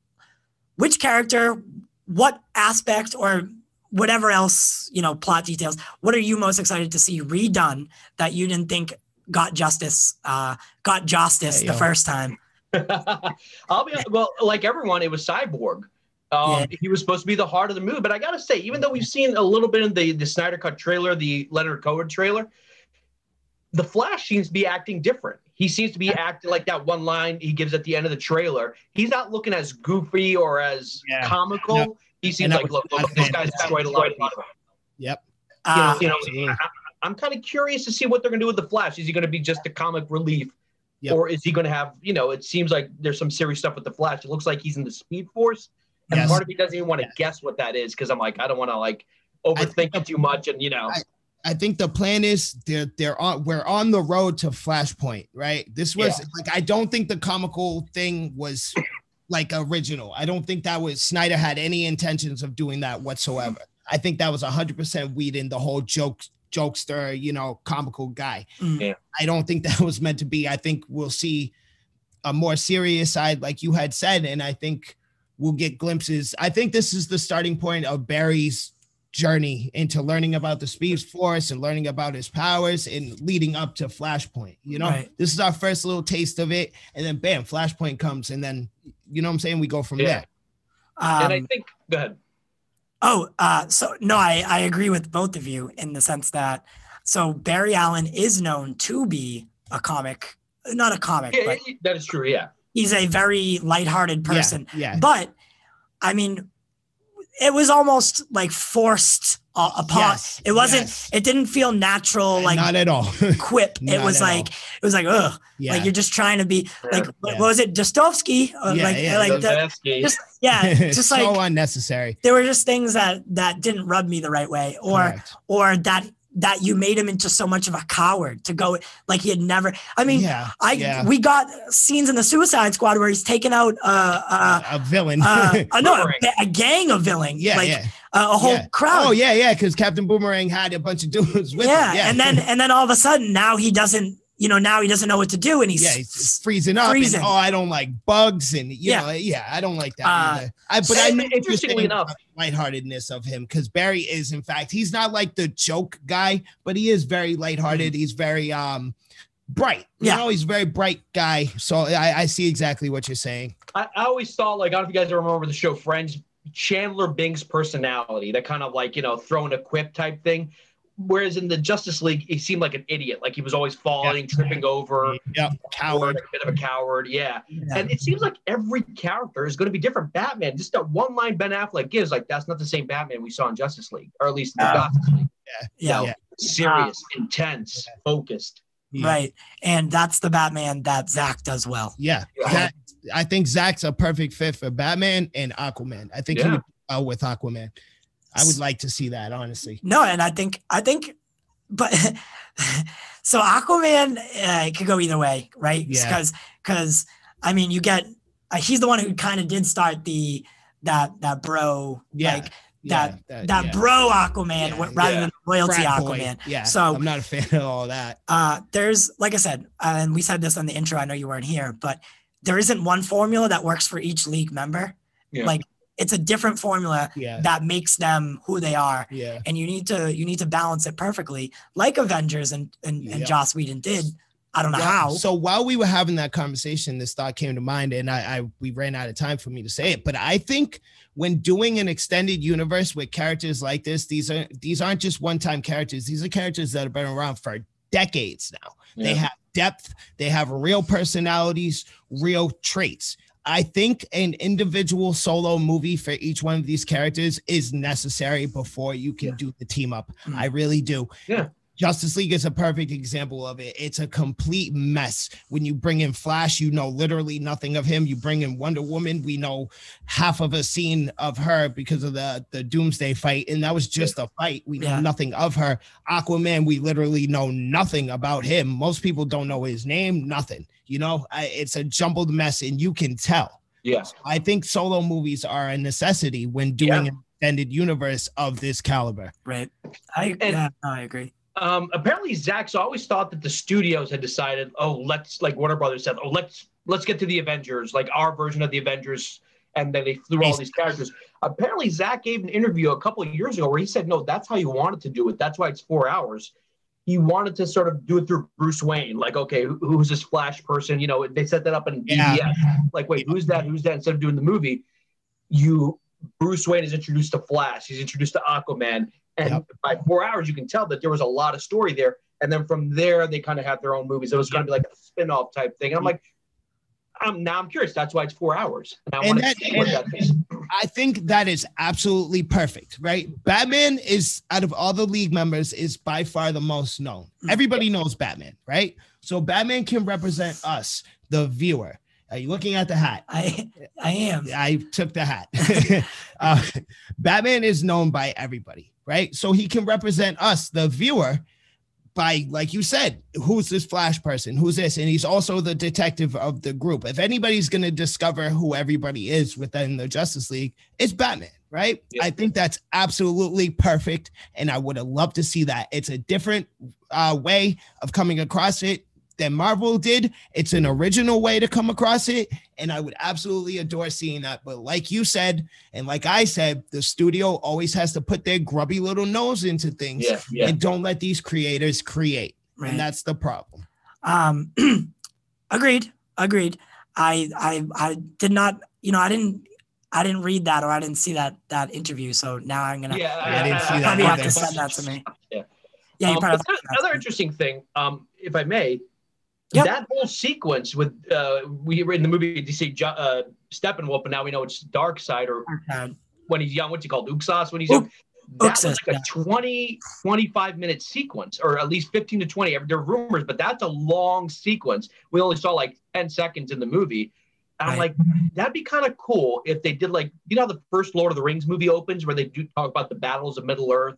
which character, what aspect, or whatever else, you know, plot details, what are you most excited to see redone that you didn't think got justice, uh, got justice hey, the yo. first time? I'll be, well, like everyone, it was Cyborg. Um, yeah. He was supposed to be the heart of the movie, but I gotta say, even though we've seen a little bit in the, the Snyder Cut trailer, the Leonard Cohen trailer, the Flash seems to be acting different. He seems to be acting like that one line he gives at the end of the trailer. He's not looking as goofy or as yeah. comical. No. He seems like, look, look, this guy's destroyed a lot of people. Yep. Uh, you know, you know I, I'm kind of curious to see what they're going to do with the Flash. Is he going to be just the comic relief? Yep. Or is he going to have, you know, it seems like there's some serious stuff with the Flash. It looks like he's in the Speed Force. And yes. part of me doesn't even want to yes. guess what that is because I'm like, I don't want to, like, overthink it too much and, you know. I, I think the plan is they're, they're on, we're on the road to Flashpoint, right? This was yeah. like, I don't think the comical thing was like original. I don't think that was, Snyder had any intentions of doing that whatsoever. I think that was one hundred percent Whedon, the whole joke, jokester, you know, comical guy. Yeah. I don't think that was meant to be. I think we'll see a more serious side, like you had said, and I think we'll get glimpses. I think this is the starting point of Barry's journey into learning about the Speed Force and learning about his powers and leading up to Flashpoint. You know, right. this is our first little taste of it, and then bam, Flashpoint comes, and then you know what I'm saying. We go from yeah. there. Um, and I think go ahead. Oh, uh, so no, I I agree with both of you in the sense that so Barry Allen is known to be a comic, not a comic. Yeah, but that is true. Yeah, he's a very lighthearted person. Yeah, yeah. But I mean, it was almost like forced uh, upon. Yes, it wasn't. Yes. It didn't feel natural. Like not at all. Quip. It was like all. It was like ugh. Yeah. Like you're just trying to be like. Yeah. What was it, Dostovsky? Yeah, like, yeah. Like Dostovsky. The, just, yeah. Just so like unnecessary. There were just things that that didn't rub me the right way, or Correct. or that that you made him into so much of a coward to go like he had never. I mean, yeah, I yeah. we got scenes in the Suicide Squad where he's taken out uh, uh, a villain, uh, uh, no, a, a gang of villains, yeah, like yeah. Uh, a whole yeah. crowd. Oh yeah, yeah, because Captain Boomerang had a bunch of dudes with yeah, him. Yeah, and then and then all of a sudden now he doesn't, you know, now he doesn't know what to do, and he's, yeah, he's freezing up. Freezing. And, oh, I don't like bugs, and you yeah, know, yeah, I don't like that. Uh, either. I, but so I mean, interestingly enough, lightheartedness of him because Barry is, in fact, he's not like the joke guy, but he is very lighthearted. Mm-hmm. He's very um bright. You yeah, know, he's a very bright guy. So I, I see exactly what you're saying. I, I always thought, like, I don't know if you guys remember the show Friends, Chandler Bing's personality, that kind of like, you know, throwing a quip type thing. whereas in the Justice League, he seemed like an idiot. Like he was always falling, yeah. tripping over. Yeah, coward. A bit of a coward, yeah. yeah. And it seems like every character is going to be different. Batman, just that one line Ben Affleck gives, like, that's not the same Batman we saw in Justice League, or at least in the um, Justice League. Yeah, yeah, you know, yeah. Serious, um, intense, yeah. focused. Yeah. Right, and that's the Batman that Zack does well. Yeah, that, I think Zack's a perfect fit for Batman and Aquaman. I think yeah. he would go with Aquaman. I would like to see that, honestly. No, and I think, I think, but so Aquaman, uh, it could go either way, right? Because, yeah. because I mean, you get uh, he's the one who kind of did start the that that bro, yeah. like yeah. that that, that yeah. bro Aquaman yeah. rather yeah. than royalty Frat Aquaman. Yeah. So I'm not a fan of all that. Uh, there's, like I said, uh, and we said this on the intro. I know you weren't here, but there isn't one formula that works for each league member. Yeah. Like. It's a different formula yeah. that makes them who they are. Yeah. And you need to you need to balance it perfectly, like Avengers and, and, yeah. and Joss Whedon did. I don't know yeah. how. So while we were having that conversation, this thought came to mind, and I, I we ran out of time for me to say it. But I think when doing an extended universe with characters like this, these are these aren't just one-time characters. These are characters that have been around for decades now. Yeah. They have depth, they have real personalities, real traits. I think an individual solo movie for each one of these characters is necessary before you can yeah. do the team up. Mm-hmm. I really do. Yeah. Justice League is a perfect example of it. It's a complete mess. When you bring in Flash, you know literally nothing of him. You bring in Wonder Woman, we know half of a scene of her because of the, the Doomsday fight, and that was just a fight. We know yeah. nothing of her. Aquaman, we literally know nothing about him. Most people don't know his name, nothing. You know, I, it's a jumbled mess, and you can tell. Yes. Yeah. I think solo movies are a necessity when doing yeah. an extended universe of this caliber. Right. I, and, yeah, I agree. Um, apparently, Zack's always thought that the studios had decided, oh, let's, like Warner Brothers said, oh, let's let's get to the Avengers, like our version of the Avengers, and then they threw all these characters. Apparently, Zack gave an interview a couple of years ago where he said, no, that's how you wanted to do it. That's why it's four hours. He wanted to sort of do it through Bruce Wayne, like, okay, who, who's this Flash person? You know, they set that up in D B S. Yeah. Like, wait, who's that? Who's that? Instead of doing the movie, you Bruce Wayne is introduced to Flash. He's introduced to Aquaman. And yep. by four hours, you can tell that there was a lot of story there. And then from there, they kind of had their own movies. It was going to be like a spin-off type thing. And I'm like, I'm now I'm curious. That's why it's four hours. And I, and that, and that is. I think that is absolutely perfect, right? Batman is, out of all the league members, is by far the most known. Everybody yeah. knows Batman, right? So Batman can represent us, the viewer. Are you looking at the hat? I I am. I took the hat. uh, Batman is known by everybody, right? So he can represent us, the viewer, by, like you said, who's this Flash person? Who's this? And he's also the detective of the group. If anybody's going to discover who everybody is within the Justice League, it's Batman, right? Yeah. I think that's absolutely perfect, and I would have loved to see that. It's a different uh, way of coming across it than Marvel did. It's an original way to come across it, and I would absolutely adore seeing that. But like you said, and like I said, the studio always has to put their grubby little nose into things yeah, yeah. and don't let these creators create. Right. And that's the problem. Um, agreed. Agreed. I, I, I did not, you know, I didn't, I didn't read that, or I didn't see that, that interview. So now I'm going to yeah, I, I didn't see I, that probably either. Have to send that to me. Yeah. Yeah. You um, probably another interesting thing. Um, if I may, Yep. that whole sequence with uh, we were in the movie D C uh, Steppenwolf, and now we know it's Darkseid, or okay. when he's young, what's he called, Uxas? When he's young, that Uxas, was like yeah. a twenty, twenty-five minute sequence, or at least fifteen to twenty. There are rumors, but that's a long sequence. We only saw like ten seconds in the movie. And I'm right. like, that'd be kind of cool if they did, like, you know, how the first Lord of the Rings movie opens where they do talk about the battles of Middle Earth.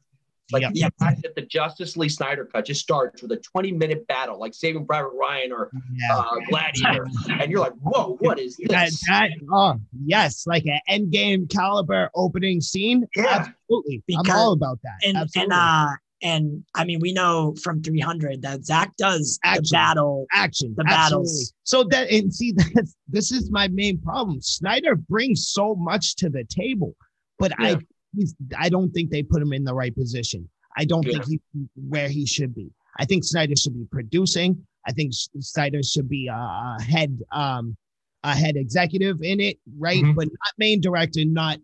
Like yep. the fact that the Justice League Snyder Cut just starts with a twenty-minute battle, like Saving Private Ryan or yeah. uh, Gladiator, and you're like, "Whoa, what is this?" That, that, oh, yes, like an Endgame caliber opening scene. Yeah. Absolutely, because, I'm all about that. And absolutely. and uh, and I mean, we know from three hundred that Zack does action. the battle, action, the absolutely. battles. So that and see, that's this is my main problem. Snyder brings so much to the table, but yeah. I. He's, I don't think they put him in the right position. I don't yeah. think he's where he should be. I think Snyder should be producing. I think Snyder should be a head, um, a head executive in it, right? Mm-hmm. But not main director, not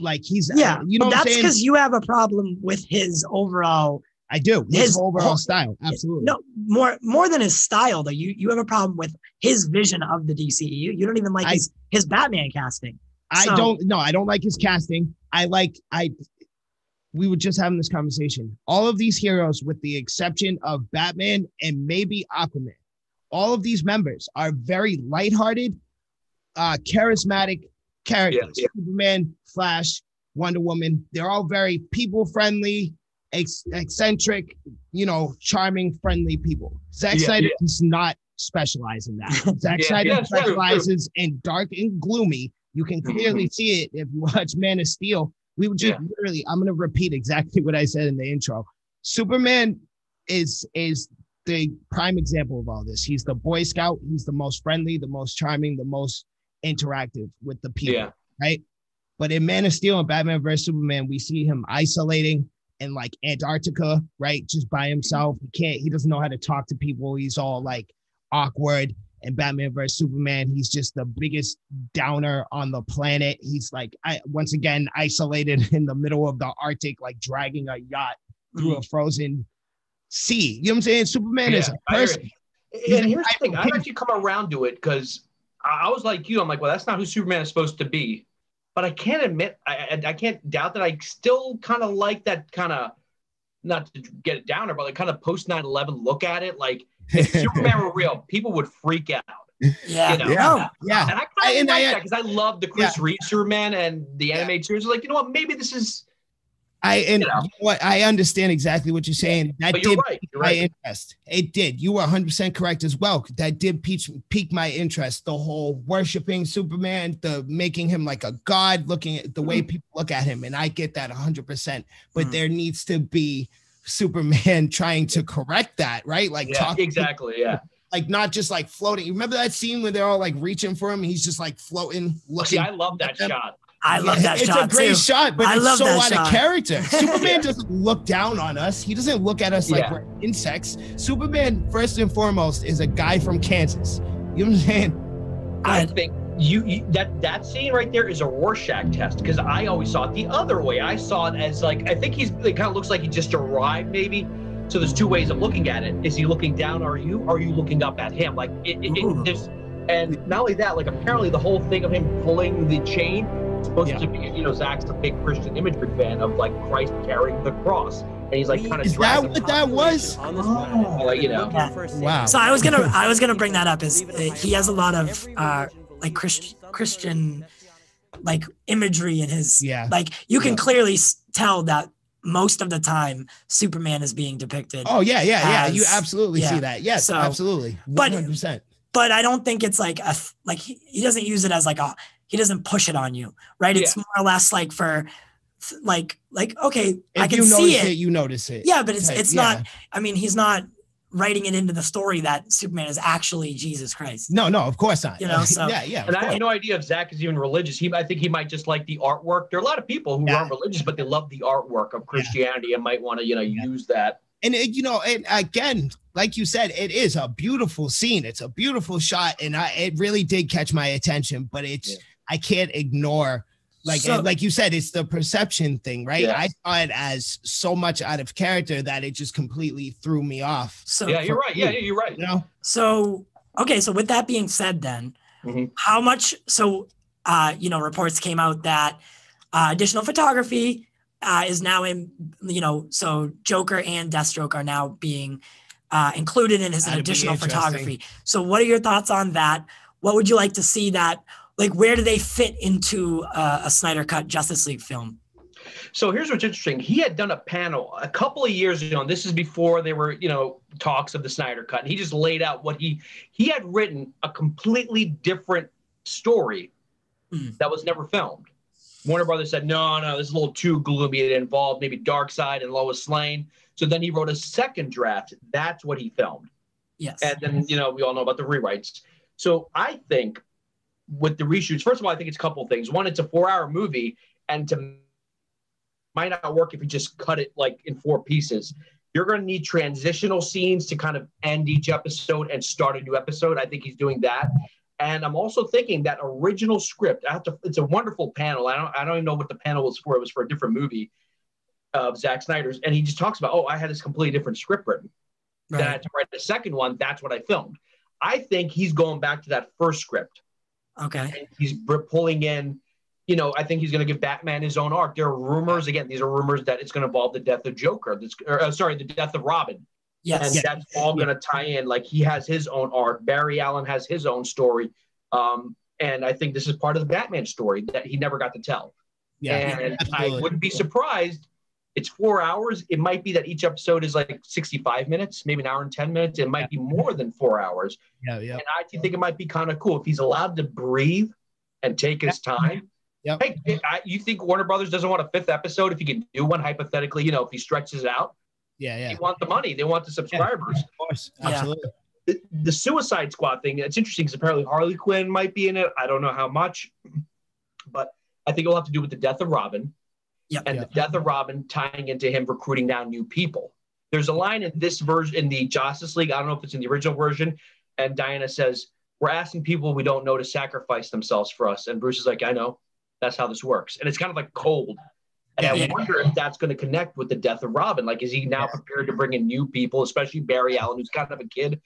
like he's yeah. Uh, you know, that's because you have a problem with his overall I do. His, his overall style. Absolutely. No, more more than his style, though. You you have a problem with his vision of the D C E U. You don't even like I, his, his Batman casting. I so. don't. No, I don't like his casting. I like I. We were just having this conversation. All of these heroes, with the exception of Batman and maybe Aquaman, all of these members are very lighthearted, uh, charismatic characters. Yeah, yeah. Superman, Flash, Wonder Woman. They're all very people-friendly, ex- eccentric, you know, charming, friendly people. Zack yeah, Snyder yeah. does not specialize in that. Zack yeah, Snyder yeah, specializes true, true. in dark and gloomy. You can clearly see it if you watch Man of Steel. We would just yeah. literally, I'm going to repeat exactly what I said in the intro. Superman is is the prime example of all this. He's the Boy Scout. He's the most friendly, the most charming, the most interactive with the people, yeah. right? But in Man of Steel and Batman versus Superman, we see him isolating in like Antarctica, right? Just by himself. He can't, he doesn't know how to talk to people. He's all like awkward. And Batman versus Superman, he's just the biggest downer on the planet. He's like, I, once again, isolated in the middle of the Arctic, like dragging a yacht through mm-hmm. a frozen sea. You know what I'm saying? Superman yeah, is a person. And here's the thing. I've actually come around to it because I was like you. I'm like, well, that's not who Superman is supposed to be. But I can't admit, I, I can't doubt that I still kind of like that kind of, not to get it downer, but like kind of post nine eleven look at it. Like, if Superman were real, people would freak out. Yeah, you know? yeah, yeah. And I kind of like I, that because I love the Chris yeah. Reeve Superman and the yeah. animated series. Like, you know what? Maybe this is. I and you know. You know what, I understand exactly what you're saying. That but you're did right. You're my right. interest. It did. You were one hundred percent correct as well. That did pique, pique my interest. The whole worshiping Superman, the making him like a god, looking at the mm-hmm. way people look at him, and I get that one hundred percent. But mm-hmm. there needs to be Superman trying to correct that, right? Like yeah, talking exactly, people, yeah. Like not just like floating. You remember that scene where they're all like reaching for him and he's just like floating, looking. See, I love that shot. I love that it's shot. It's a great too. shot, but I it's love so out shot. of character. Superman yeah. doesn't look down on us. He doesn't look at us like yeah. we're insects. Superman, first and foremost, is a guy from Kansas. You know what I'm saying? I think you, you that that scene right there is a Rorschach test, because I always saw it the other way. I saw it as like, I think he's it kind of looks like he just arrived, maybe. So there's two ways of looking at it. Is he looking down, or are you are you looking up at him? Like it, it, it there's, and not only that, like apparently the whole thing of him pulling the chain. Supposed yeah. to be, you know, Zach's a big Christian imagery fan of like Christ carrying the cross, and he's like kind of. Is that what that was? On this oh, like, you know. Yeah. Wow. So I was gonna, I was gonna bring that up. Is uh, he has a lot of uh, like Christ, Christian, like imagery in his. Yeah. Like you can yeah. clearly tell that most of the time Superman is being depicted. Oh yeah, yeah, yeah. As, you absolutely yeah. see that. Yes, so, absolutely. one hundred percent. But I don't think it's like a like he, he doesn't use it as like a. He doesn't push it on you, right? Yeah. It's more or less like for, like, like okay, if I can you see it, it. You notice it. Yeah, but it's like, it's yeah. not. I mean, he's not writing it into the story that Superman is actually Jesus Christ. No, no, of course not. You know, so. yeah, yeah. And I course. have no idea if Zach is even religious. He, I think he might just like the artwork. There are a lot of people who yeah. aren't religious, but they love the artwork of Christianity yeah. and might want to, you know, yeah. use that. And it, you know, and again, like you said, it is a beautiful scene. It's a beautiful shot, and I it really did catch my attention. But it's yeah. I can't ignore, like so, like you said, it's the perception thing, right? Yeah. I saw it as so much out of character that it just completely threw me off. So yeah, you're right. Yeah, yeah, you're right. You know? So okay, so with that being said, then mm-hmm. how much? So uh, you know, reports came out that uh, additional photography. Uh, is now in, you know, so Joker and Deathstroke are now being uh, included in his That'd additional photography. So what are your thoughts on that? What would you like to see that, like, where do they fit into uh, a Snyder Cut Justice League film? So here's what's interesting. He had done a panel a couple of years ago, and this is before there were, you know, talks of the Snyder Cut. And he just laid out what he, he had written a completely different story mm. that was never filmed. Warner Brothers said, no, no, this is a little too gloomy. It involved maybe Darkseid and Lois Lane. So then he wrote a second draft. That's what he filmed. Yes. And then, you know, we all know about the rewrites. So I think with the reshoots, first of all, I think it's a couple of things. One, it's a four-hour movie, and to might not work if you just cut it like in four pieces. You're going to need transitional scenes to kind of end each episode and start a new episode. I think he's doing that. And I'm also thinking that original script, I have to, it's a wonderful panel. I don't I don't even know what the panel was for. It was for a different movie. of Zack Snyder's, and he just talks about, oh, I had this completely different script written. Right. That to write the second one, that's what I filmed. I think he's going back to that first script. Okay. He's pulling in, you know, I think he's going to give Batman his own arc. There are rumors, again, these are rumors that it's going to involve the death of Joker. That's, or, uh, sorry, the death of Robin. Yes. And yes. that's all going to tie in. Like, he has his own arc. Barry Allen has his own story. Um, and I think this is part of the Batman story that he never got to tell. Yeah, and yeah, I wouldn't be surprised. It's four hours. It might be that each episode is like sixty-five minutes, maybe an hour and ten minutes. It might yeah. be more than four hours. Yeah, yeah. And I think it might be kind of cool if he's allowed to breathe and take his time. Yeah. Hey, I, you think Warner Brothers doesn't want a fifth episode if he can do one, hypothetically, you know, if he stretches it out? Yeah, yeah. They want the money. They want the subscribers. Yeah, of course, absolutely. Yeah. The, the Suicide Squad thing, it's interesting because apparently Harley Quinn might be in it. I don't know how much, but I think it'll have to do with the death of Robin. Yep, and yep. the death of Robin tying into him recruiting down new people. There's a line in this version, in the Justice League, I don't know if it's in the original version, and Diana says, we're asking people we don't know to sacrifice themselves for us. And Bruce is like, I know, that's how this works. And it's kind of like cold. And yeah, I yeah. wonder if that's going to connect with the death of Robin. Like, is he now yeah. prepared to bring in new people, especially Barry Allen, who's kind of a kid,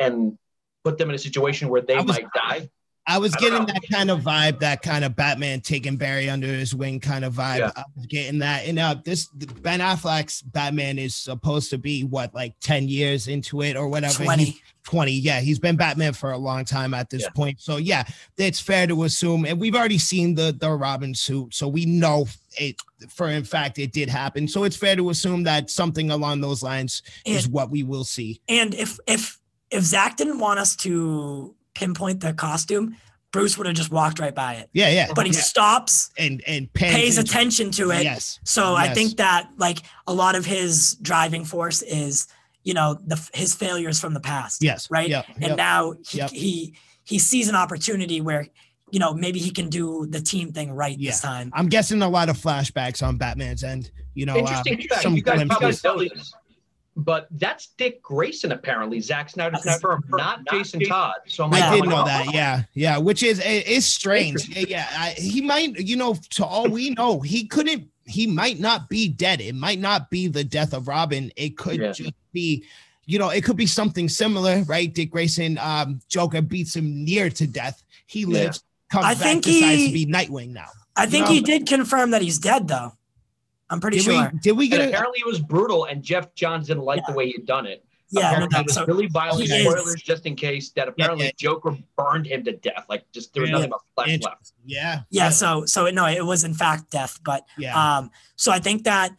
and put them in a situation where they was, might die? I was I getting that kind of vibe, that kind of Batman taking Barry under his wing kind of vibe. Yeah. I was getting that. And uh, this Ben Affleck's Batman is supposed to be, what, like ten years into it or whatever? twenty. He, twenty. Yeah, he's been Batman for a long time at this yeah. point. So, yeah, it's fair to assume. And we've already seen the, the Robin suit, so we know it. For in fact, it did happen. So it's fair to assume that something along those lines and, is what we will see. And if, if, if Zach didn't want us to pinpoint the costume, Bruce would have just walked right by it. Yeah, yeah. But he yeah. stops and and pays attention to it. Yes. So yes. I think that, like, a lot of his driving force is, you know, the his failures from the past. Yes. Right. Yep. And yep. now he, yep. he he sees an opportunity where, you know, maybe he can do the team thing right yeah. this time. I'm guessing a lot of flashbacks on Batman's end. You know, interesting uh, fact. Some you guys probably know this, but that's Dick Grayson, apparently. Zack Snyder's confirmed, not Jason Todd. So I'm I like, did know oh, that, oh. yeah, yeah, which is it, it's strange. Yeah, I, he might, you know, to all we know, he couldn't, he might not be dead. It might not be the death of Robin. It could yeah. just be, you know, it could be something similar, right? Dick Grayson, um, Joker beats him near to death. He lives, yeah. comes I back, think decides he, to be Nightwing now. I think you know? he did confirm that he's dead, though. I'm pretty did sure. We, did we get? A, apparently, it was brutal, and Geoff Johns didn't like yeah. the way he'd done it. Yeah, no, it was so, really violent. Spoilers, just in case that apparently yeah, yeah. Joker burned him to death. Like, just there was yeah. nothing but flesh left. Yeah, yeah. So, so no, it was in fact death. But yeah. um, so I think that,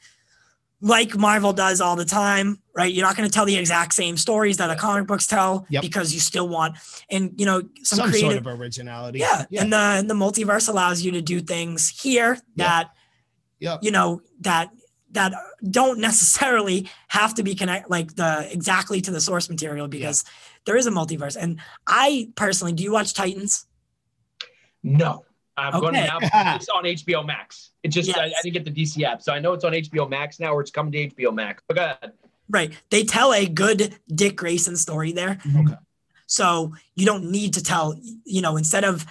like Marvel does all the time, right? You're not going to tell the exact same stories that the comic books tell yep. because you still want, and you know, some, some creative, sort of originality. Yeah, yeah. And the and the multiverse allows you to do things here that. Yeah. Yep. You know, that that don't necessarily have to be connect like the exactly to the source material because yeah. there is a multiverse. And I personally, do you watch Titans? No, I'm okay. going to now. It's on H B O Max. It just yes. I, I didn't get the D C app, so I know it's on H B O Max now, or it's coming to H B O Max. But go ahead. Right, they tell a good Dick Grayson story there, okay. so you don't need to tell. You know, instead of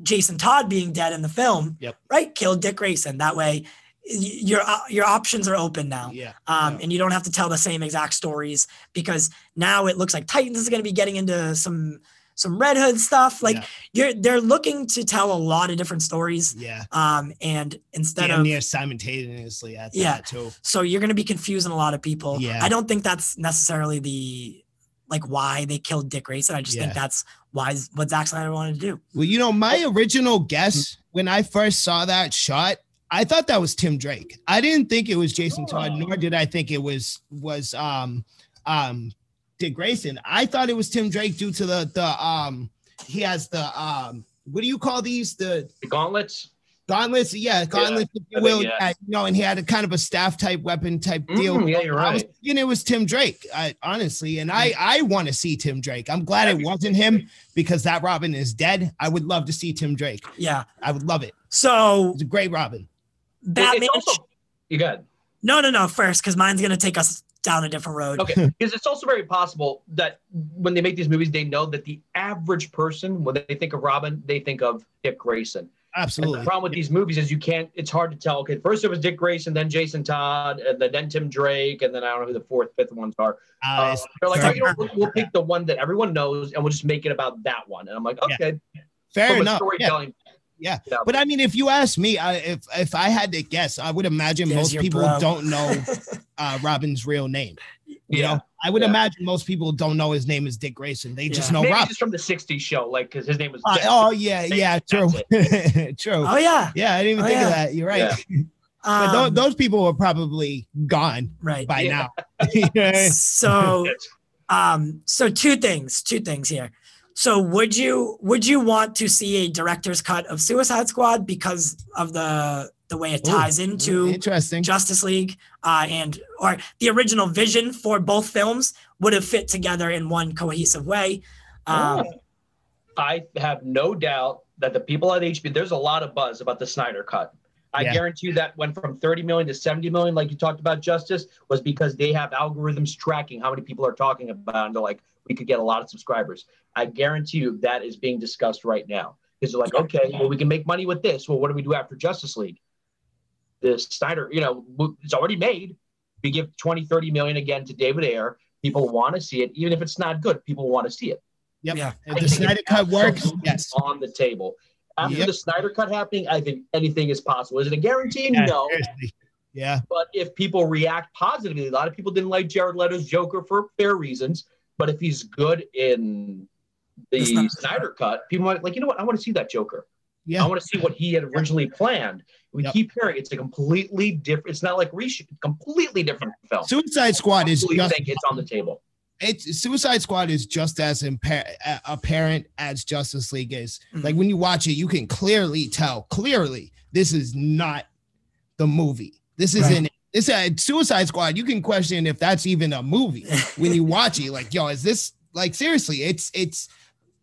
Jason Todd being dead in the film, yep. right? Killed Dick Grayson. That way your, your options are open now. Yeah. Um, yeah. And you don't have to tell the same exact stories because now it looks like Titans is going to be getting into some, some Red Hood stuff. Like yeah. you're, they're looking to tell a lot of different stories. Yeah. Um, and instead Damn of near simultaneously at yeah. that too. So you're going to be confusing a lot of people. Yeah. I don't think that's necessarily the, like why they killed Dick Grayson. I just yeah. think that's why what Zack Snyder wanted to do. Well, you know, my original guess when I first saw that shot, I thought that was Tim Drake. I didn't think it was Jason oh. Todd, nor did I think it was was um um Dick Grayson. I thought it was Tim Drake due to the the um he has the um what do you call these the, the gauntlets. Gauntlets, yeah, gauntlets, yeah, if you will. Think, yeah. You know, and he had a kind of a staff type weapon type mm, deal. Yeah, you're right. And it was Tim Drake, I, honestly. And I, I want to see Tim Drake. I'm glad it wasn't him because that Robin is dead. I would love to see Tim Drake. Yeah, I would love it. So it's a great Robin. Batman. Also, you good? No, no, no. First, because mine's gonna take us down a different road. Okay, because it's also very possible that when they make these movies, they know that the average person, when they think of Robin, they think of Dick Grayson. Absolutely. And the problem with these movies is you can't, it's hard to tell. Okay, first it was Dick Grayson, then Jason Todd, and then Tim Drake, and then I don't know who the fourth, fifth ones are. Uh, uh, they're like, oh, you know, we'll, we'll pick the one that everyone knows, and we'll just make it about that one. And I'm like, okay. Yeah. Fair From enough. Storytelling. Yeah. Yeah. yeah, but I mean, if you ask me, I, if if I had to guess, I would imagine There's most people problem. don't know uh, Robin's real name. You yeah. know, I would yeah. imagine most people don't know his name is Dick Grayson. They yeah. just know Maybe Robin. He's from the sixties show, like because his name was. Uh, oh yeah, yeah, true, true. Oh yeah, yeah. I didn't even oh, think yeah. of that. You're right. Yeah. But um, th those people were probably gone right by yeah. now. So, um, so two things, two things here. So would you would you want to see a director's cut of Suicide Squad because of the the way it ties Ooh, into interesting. Justice League uh, and or the original vision for both films would have fit together in one cohesive way? Um, I have no doubt that the people at H B O, there's a lot of buzz about the Snyder Cut. I yeah. guarantee you that went from thirty million to seventy million, like you talked about, Justice, was because they have algorithms tracking how many people are talking about, and they're like, we could get a lot of subscribers. I guarantee you that is being discussed right now. Because they're like, okay, well, we can make money with this. Well, what do we do after Justice League? The Snyder, you know, it's already made. We give twenty, thirty million again to David Ayer. People want to see it. Even if it's not good, people want to see it. Yep. Yeah. If the Snyder Cut works, yes. On the table. After yep. the Snyder Cut happening, I think anything is possible. Is it a guarantee? Yeah, no. Seriously. Yeah. But if people react positively, a lot of people didn't like Jared Leto's Joker for fair reasons. But if he's good in the Snyder Cut, people might like, you know what? I want to see that Joker. Yeah. I want to see what he had originally yeah. planned. We yep. keep hearing it's a completely different. It's not like reshoot. Completely different film. Suicide Squad is just think it's on the table. It's Suicide Squad is just as apparent as Justice League is. Mm-hmm. Like when you watch it, you can clearly tell. Clearly, this is not the movie. This isn't. Right. It's a Suicide Squad. You can question if that's even a movie when you watch it. Like, yo, is this like seriously? It's it's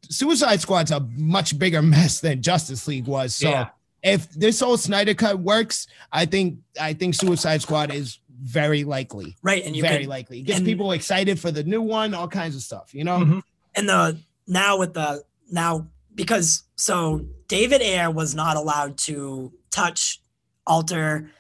Suicide Squad's a much bigger mess than Justice League was. So yeah. if this whole Snyder Cut works, I think I think Suicide Squad is very likely. Right, and you very could, likely it gets and, people excited for the new one, all kinds of stuff, you know. Mm-hmm. And the now with the now because so David Ayer was not allowed to touch, alter.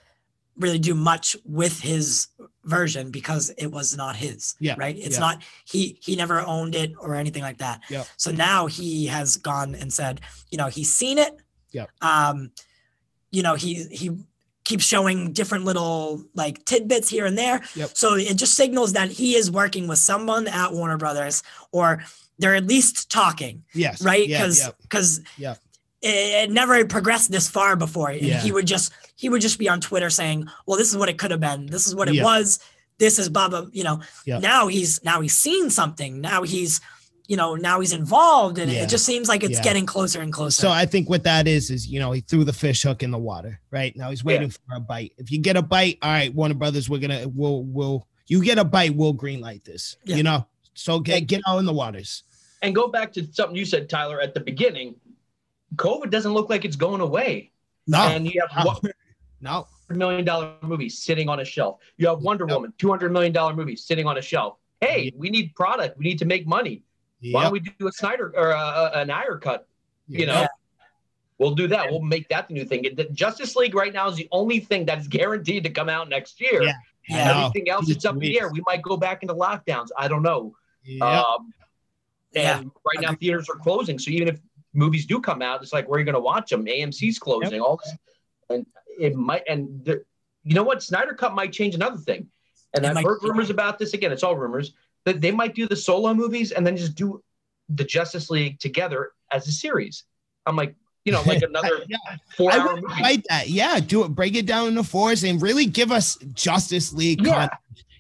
really do much with his version because it was not his, yeah, right? It's yeah. not, he he never owned it or anything like that. Yeah. So now he has gone and said, you know, he's seen it. Yeah. Um, you know, he he keeps showing different little like tidbits here and there. Yep. So it just signals that he is working with someone at Warner Brothers, or they're at least talking. Yes. Right? Because because yeah. Yep. It, it never progressed this far before. Yeah. He would just He would just be on Twitter saying, well, this is what it could have been. This is what it yeah. was. This is blah, blah, you know, yeah. now he's, now he's seen something. Now he's, you know, now he's involved, and yeah. it just seems like it's yeah. getting closer and closer. So I think what that is, is, you know, he threw the fish hook in the water, right? Now he's waiting yeah. for a bite. If you get a bite, all right, Warner Brothers, we're going to, we'll, we'll, you get a bite, we'll green light this, yeah. you know? So get, get out in the waters. And go back to something you said, Tyler, at the beginning, COVID doesn't look like it's going away. No. And you have no. no. one hundred million dollar movie sitting on a shelf. You have Wonder no. Woman, two hundred million dollar movie sitting on a shelf. Hey, yeah. we need product. We need to make money. Yep. Why don't we do a Snyder or a, an Ayer cut? Yeah. You know, yeah. we'll do that. We'll make that the new thing. The Justice League right now is the only thing that's guaranteed to come out next year. Yeah. Yeah. Everything else, it's up in the air. We might go back into lockdowns. I don't know. Yep. Um, and yeah. right now theaters are closing. So even if movies do come out, it's like, where are you going to watch them? A M C's closing. Yep. All this. And it might, and the, you know what? Snyder Cut might change another thing. And it I've heard rumors about this again. It's all rumors that they might do the solo movies and then just do the Justice League together as a series. I'm like, you know, like another yeah. four-hour movie. Fight that. Yeah, do it. Break it down into fours and really give us Justice League. Yeah.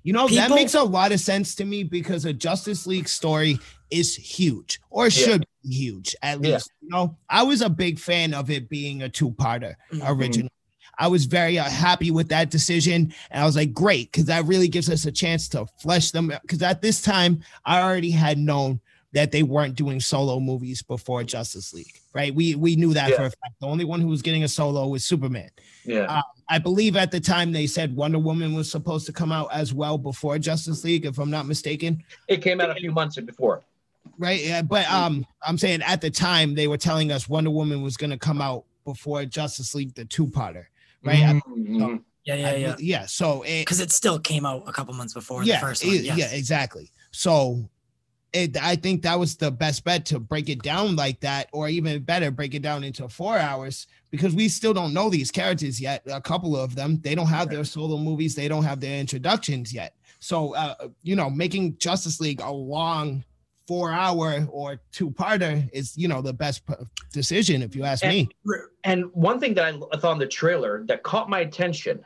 You know, People, that makes a lot of sense to me because a Justice League story is huge, or should yeah. be huge at least. Yeah. You know, I was a big fan of it being a two-parter mm-hmm. originally. I was very uh, happy with that decision, and I was like, great, because that really gives us a chance to flesh them out. Because at this time, I already had known that they weren't doing solo movies before Justice League, right? We we knew that yeah. for a fact. The only one who was getting a solo was Superman. Yeah, uh, I believe at the time they said Wonder Woman was supposed to come out as well before Justice League, if I'm not mistaken. It came out a few months before. Right, yeah, but um, I'm saying at the time they were telling us Wonder Woman was going to come out before Justice League, the two-parter, right? Mm-hmm. I, so, yeah, yeah, I, yeah. Yeah, so... Because it, it still came out a couple months before yeah, the first it, one. Yes. Yeah, exactly. So... It, I think that was the best bet to break it down like that, or even better, break it down into four hours because we still don't know these characters yet. A couple of them, they don't have their solo movies. They don't have their introductions yet. So, uh, you know, making Justice League a long four hour or two parter is, you know, the best decision if you ask and, me. And one thing that I thought in the trailer that caught my attention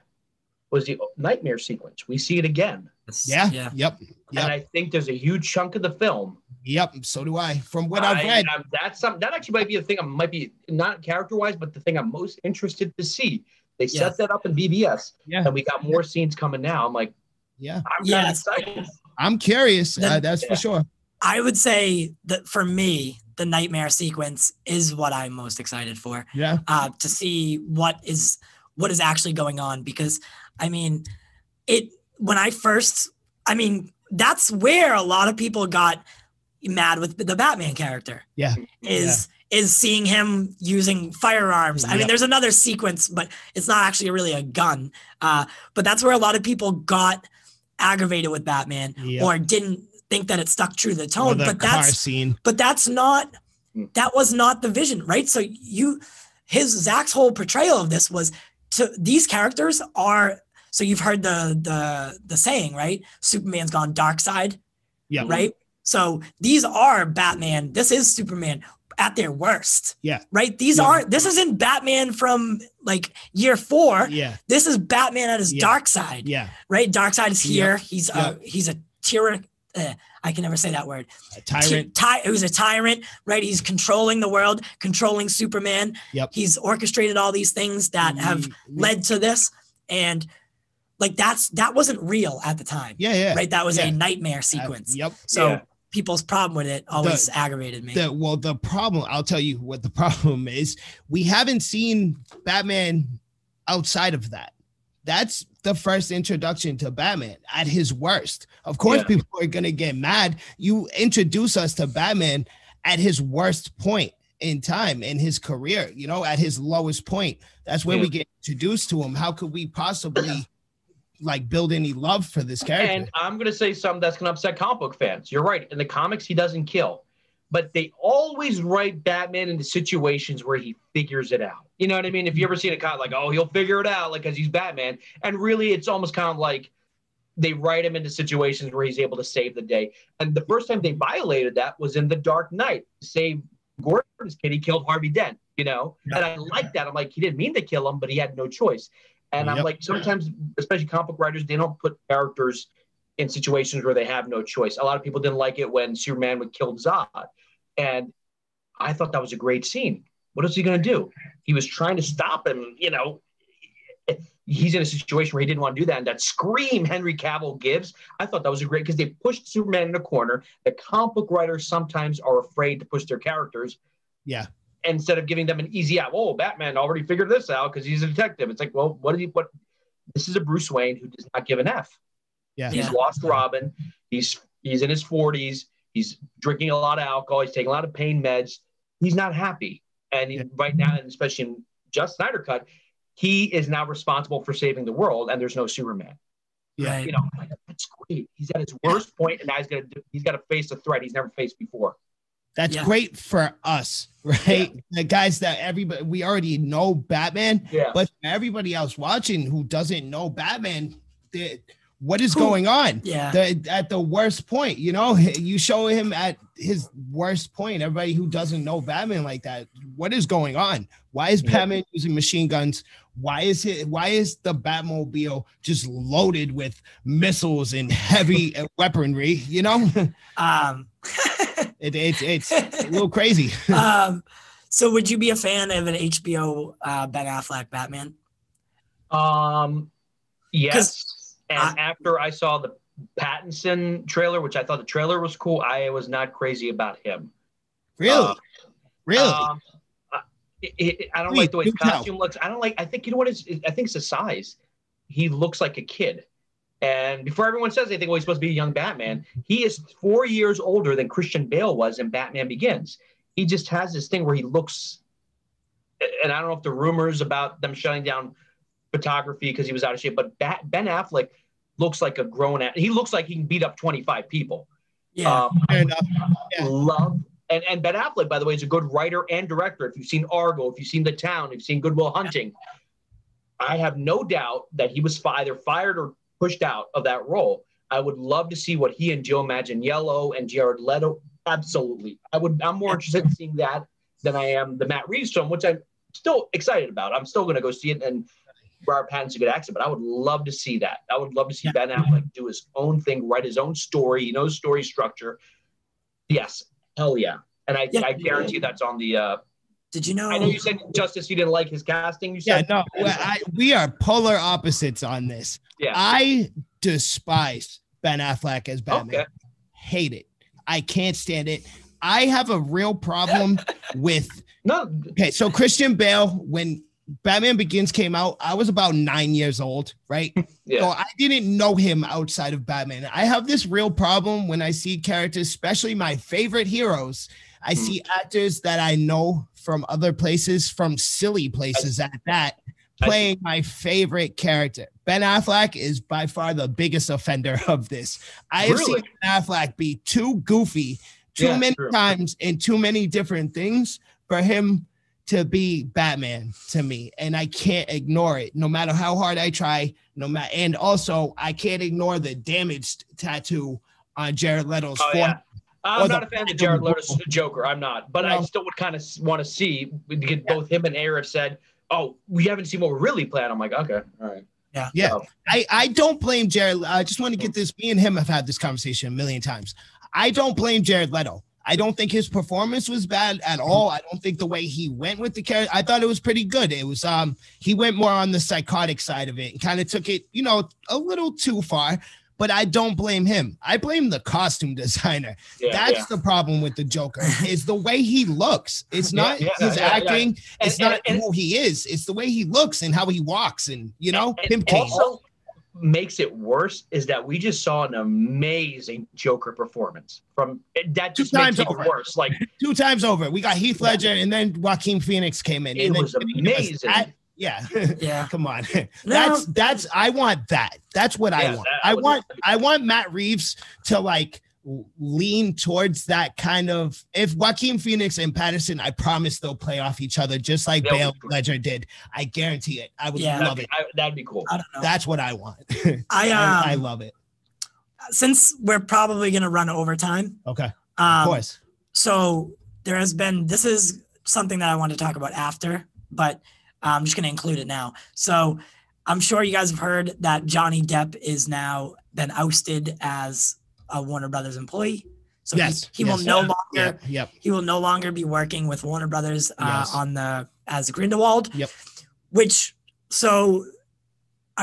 was the nightmare sequence. We see it again. Yeah. yeah. Yep. Yep. And I think there's a huge chunk of the film. Yep. So do I. From what I, I've read, I, that's something that actually might be the thing. I might be not character-wise, but the thing I'm most interested to see. They yes. set that up in B B S, yeah. and we got more scenes coming now. I'm like, yeah, I'm yeah. kind of excited. I'm curious. The, uh, that's yeah. for sure. I would say that for me, the nightmare sequence is what I'm most excited for. Yeah. Uh, to see what is what is actually going on, because I mean, it when I first, I mean. That's where a lot of people got mad with the Batman character. Yeah. Is yeah. is seeing him using firearms. I yeah. mean, there's another sequence, but it's not actually really a gun. Uh, but that's where a lot of people got aggravated with Batman yeah. or didn't think that it stuck true to the tone. The but that's scene. But that's not that was not the vision, right? So you his Zack's whole portrayal of this was to these characters are So you've heard the the the saying, right? Superman's gone dark side, yeah. Right. So these are Batman. This is Superman at their worst. Yeah. Right. These yeah. are. This isn't Batman from like year four. Yeah. This is Batman at his yeah. dark side. Yeah. Right. Dark side is here. Yep. He's yep. a he's a tyrant. Uh, I can never say that word. A tyrant. Ty- who's a tyrant, right? He's controlling the world, controlling Superman. Yep. He's orchestrated all these things that have mm-hmm. led to this, and. Like that's, that wasn't real at the time. Yeah. yeah. Right. That was yeah. a nightmare sequence. Uh, yep. So yeah. people's problem with it always the, aggravated me. The, well, the problem, I'll tell you what the problem is. We haven't seen Batman outside of that. That's the first introduction to Batman at his worst. Of course, yeah. people are going to get mad. You introduce us to Batman at his worst point in time in his career, you know, at his lowest point. That's where yeah. we get introduced to him. How could we possibly like build any love for this character? And I'm going to say something that's going to upset comic book fans. You're right. In the comics, he doesn't kill, but they always write Batman into situations where he figures it out. You know what I mean? If you ever seen a cop like, oh, he'll figure it out, like, cause he's Batman. And really it's almost kind of like they write him into situations where he's able to save the day. And the first time they violated that was in The Dark Knight. Save Gordon's kid. He killed Harvey Dent, you know? Yeah. And I like that. I'm like, he didn't mean to kill him, but he had no choice. And I'm yep. like, sometimes, especially comic book writers, they don't put characters in situations where they have no choice. A lot of people didn't like it when Superman would kill Zod. And I thought that was a great scene. What is he going to do? He was trying to stop him. You know, he's in a situation where he didn't want to do that. And that scream Henry Cavill gives, I thought that was a great, because they pushed Superman in a corner. The comic book writers sometimes are afraid to push their characters. Yeah. Instead of giving them an easy out, oh, Batman already figured this out because he's a detective. It's like, well, what did he? What? This is a Bruce Wayne who does not give an F. Yeah, he's yeah. lost Robin. He's he's in his forties. He's drinking a lot of alcohol. He's taking a lot of pain meds. He's not happy. And yeah. he, right now, and especially in Just Snyder Cut, he is now responsible for saving the world. And there's no Superman. Yeah, right. You know, like, that's great. He's at his worst point, and now he's gonna do, he's got to face a threat he's never faced before. That's yeah. great for us, right? Yeah. The guys that everybody, we already know Batman, yeah. but everybody else watching who doesn't know Batman, they, what is who, going on? Yeah. The, at the worst point, you know, you show him at his worst point, everybody who doesn't know Batman like that, what is going on? Why is Batman yeah. using machine guns? Why is it, why is the Batmobile just loaded with missiles and heavy weaponry, you know? Um. It, it, it's a little crazy. um, so would you be a fan of an H B O uh, Ben Affleck Batman? Um, yes. And I, after I saw the Pattinson trailer, which I thought the trailer was cool, I was not crazy about him. Really? Um, really? Um, I, it, I don't Please, like the way his costume tell. looks. I don't like, I think, you know what, it's, I think it's the size. He looks like a kid. And before everyone says anything, well, he's supposed to be a young Batman. He is four years older than Christian Bale was in Batman Begins. He just has this thing where he looks and I don't know if the rumors about them shutting down photography because he was out of shape, but Bat, Ben Affleck looks like a grown ass. He looks like he can beat up twenty-five people. Yeah, um, fair enough. Yeah. Love and, and Ben Affleck, by the way, is a good writer and director. If you've seen Argo, if you've seen The Town, if you've seen Good Will Hunting, I have no doubt that he was either fired or pushed out of that role. I would love to see what he and Joe Manganiello and Jared Leto. Absolutely. I would, I'm more interested in seeing that than I am the Matt Reeves film, which I'm still excited about. I'm still going to go see it, and Robert Pattinson's a good actor, but I would love to see that. I would love to see yeah. Ben Affleck do his own thing, write his own story, you know, story structure. Yes. Hell yeah. And I, yeah, I guarantee yeah. that's on the, uh, Did you know? I know you said, Justice, you didn't like his casting. You said, yeah, no, I, we are polar opposites on this. Yeah. I despise Ben Affleck as Batman. Okay. Hate it. I can't stand it. I have a real problem with. No. Okay, so Christian Bale, when Batman Begins came out, I was about nine years old, right? Yeah. So I didn't know him outside of Batman. I have this real problem when I see characters, especially my favorite heroes. I mm. see actors that I know from other places, from silly places I, at that, playing I, my favorite character. Ben Affleck is by far the biggest offender of this. I really? have seen Ben Affleck be too goofy too yeah, many true. times in too many different things for him to be Batman to me. And I can't ignore it, no matter how hard I try. No matter, And also, I can't ignore the damaged tattoo on Jared Leto's oh, forehead. Yeah. I'm not a fan of Jared Leto's Joker. I'm not. But well, I still would kind of want to see. Get yeah. Both him and Ayer have said, oh, we haven't seen what we're really planning. I'm like, okay, all right. Yeah. yeah. So. I, I don't blame Jared. I just want to get this. Me and him have had this conversation a million times. I don't blame Jared Leto. I don't think his performance was bad at all. I don't think the way he went with the character, I thought it was pretty good. It was, um, he went more on the psychotic side of it and kind of took it, you know, a little too far. But I don't blame him. I blame the costume designer. Yeah, That's yeah. the problem with the Joker, is the way he looks. It's not yeah, yeah, his yeah, acting. Yeah, yeah. It's and, not and, who he is. It's the way he looks and how he walks and, you know, him. Also makes it worse is that we just saw an amazing Joker performance from that just two makes times it over. worse. Like two times over. We got Heath Ledger yeah. and then Joaquin Phoenix came in. It and was then, amazing. It was Yeah. Yeah. Come on. No. That's that's I want that. That's what yeah, I want. I want I want Matt Reeves to like lean towards that kind of, if Joaquin Phoenix and Patterson, I promise they'll play off each other just like yeah, Bale cool. Ledger did. I guarantee it. I would yeah, love that'd be, it. I, that'd be cool. I don't know. That's what I want. I, um, I I love it. Since we're probably gonna run overtime. Okay. Um, of course. So there has been this is something that I want to talk about after, but I'm just going to include it now. So I'm sure you guys have heard that Johnny Depp is now been ousted as a Warner Brothers employee. So yes, he, he yes, will no yeah, longer, yeah, yep. he will no longer be working with Warner Brothers uh, yes. on the, as Grindelwald, yep. which, so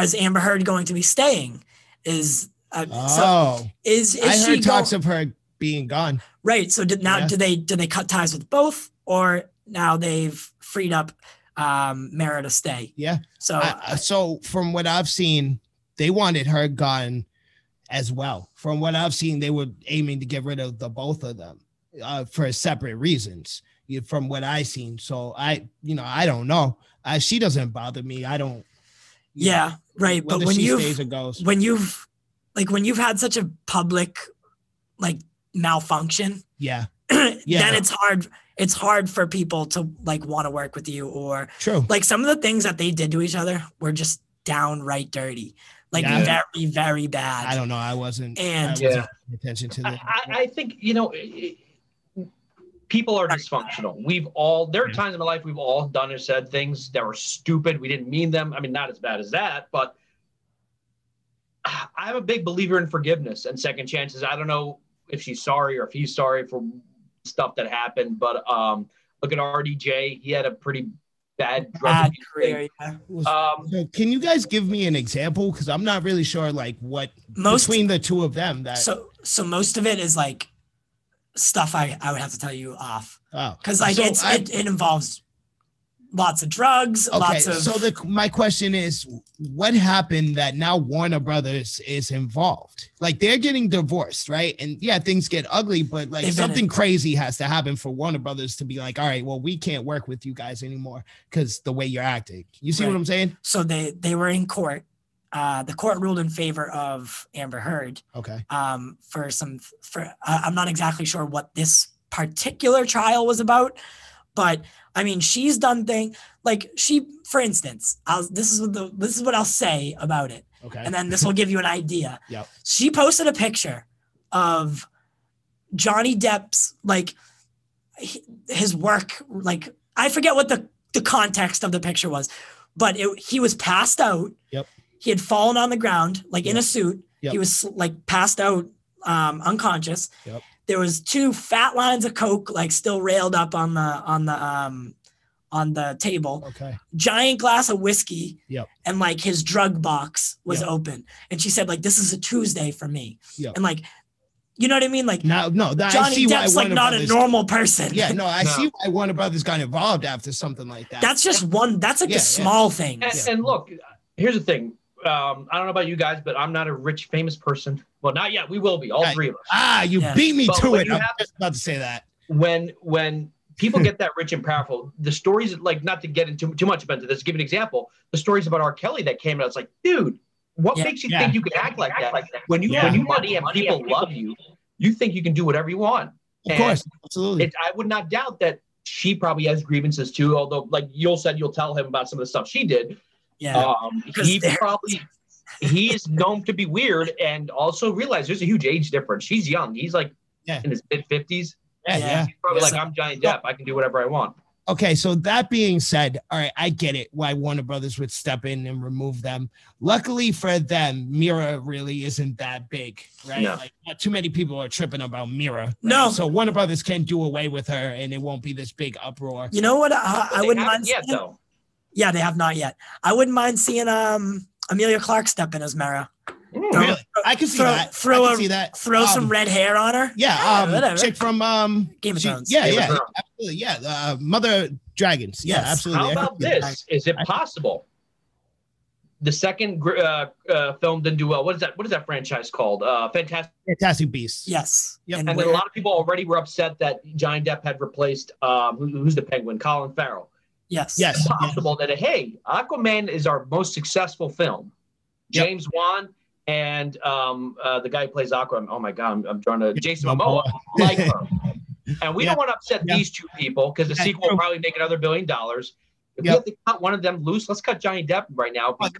is Amber Heard going to be staying? Is, uh, oh, so is, is I heard she talks go- of her being gone. Right. So did now, yeah. do they, do they cut ties with both, or now they've freed up um Mera to stay? Yeah. So I, I, so from what I've seen, they wanted her gone as well. From what I've seen, they were aiming to get rid of the both of them uh, for separate reasons, from what I seen. So I, you know, I don't know. I, she doesn't bother me. I don't. Yeah. Know, right. But when you when you've like when you've had such a public like malfunction. Yeah. Yeah. Then it's hard. It's hard for people to like want to work with you, or True. like some of the things that they did to each other were just downright dirty, like yeah. very, very bad. I don't know. I wasn't and I wasn't yeah. paying attention to that. I, I think, you know, it, people are dysfunctional. We've all, there are times in my life we've all done or said things that were stupid. We didn't mean them. I mean, not as bad as that, but I'm a big believer in forgiveness and second chances. I don't know if she's sorry or if he's sorry for stuff that happened, but um look at R D J. He had a pretty bad, bad career. Yeah. Um, so can you guys give me an example, because I'm not really sure like what most between the two of them that so so most of it is like stuff I I would have to tell you off, because oh. like so it's, I, it, it involves lots of drugs. Okay, lots of- so the, my question is, what happened that now Warner Brothers is involved? Like, they're getting divorced, right? And yeah, things get ugly, but like something in- crazy has to happen for Warner Brothers to be like, all right, well, we can't work with you guys anymore because the way you're acting. You see right. what I'm saying? So they, they were in court. Uh, the court ruled in favor of Amber Heard. Okay. Um, for some, for uh, I'm not exactly sure what this particular trial was about, but I mean, she's done thing like she, for instance, I'll, this is what the, this is what I'll say about it. Okay. And then this will give you an idea. Yep. She posted a picture of Johnny Depp's, like his work, like I forget what the, the context of the picture was, but it, he was passed out. Yep. He had fallen on the ground, like yep. in a suit. Yep. He was like passed out, um, unconscious. Yep. There was two fat lines of coke, like still railed up on the on the um, on the table. Okay. Giant glass of whiskey. Yep. And like his drug box was yep. open, and she said, like, "This is a Tuesday for me." Yep. And like, you know what I mean? Like, no, no, that, Johnny Depp's like not a normal person. Yeah, no, I no. see why Warner Brothers got involved after something like that. That's just one. That's like yeah, a small yeah. thing. And, yeah. and look, here's the thing. Um, I don't know about you guys, but I'm not a rich, famous person. Well, not yet. We will be, all yeah. three of us. Ah, you yeah. beat me but to it. I'm have, just about to say that. When when people get that rich and powerful, the stories, like, not to get into too much about this, give an example. The stories about R. Kelly that came out, it's like, dude, what yeah. makes you yeah. think you can act like that? Like that. When you yeah. when you money and people love you, you think you can do whatever you want. Of and course, absolutely. It, I would not doubt that she probably has grievances too, although, like Yul said, you'll tell him about some of the stuff she did. Yeah, um, he probably he is known to be weird, and also realize there's a huge age difference. She's young; he's like yeah. in his mid fifties. Yeah, yeah. He's probably yeah. like, I'm Johnny Depp. I can do whatever I want. Okay, so that being said, all right, I get it why Warner Brothers would step in and remove them. Luckily for them, Mera really isn't that big, right? No. Like, not too many people are tripping about Mera. Right? No. So Warner Brothers can do away with her, and it won't be this big uproar. You know what? I, I wouldn't mind yet, though. Yeah, they have not yet. I wouldn't mind seeing um, Emilia Clarke step in as Mera. Ooh, throw, really? I can see throw, that. Throw I can a, see that. Throw um, some red hair on her. Yeah, yeah um, chick from um, Game of she, Thrones. Yeah, Game yeah, Thrones. absolutely. Yeah, uh, Mother Dragons. Yeah, yes. absolutely. How about this? Is it possible? The second uh, uh, film didn't do well. What is that? What is that franchise called? Uh, Fantastic. Fantastic Beasts. Yes. Yep. And, and then a lot of people already were upset that Johnny Depp had replaced um, who, who's the Penguin, Colin Farrell. Yes. Yes. It's possible yes. that, hey, Aquaman is our most successful film. Yep. James Wan and um, uh, the guy who plays Aquaman. Oh, my God. I'm, I'm trying to. Jason Momoa. like her. And we yep. don't want to upset yep. these two people because the That's sequel true. will probably make another billion dollars. If yep. we have to cut one of them loose, let's cut Johnny Depp right now because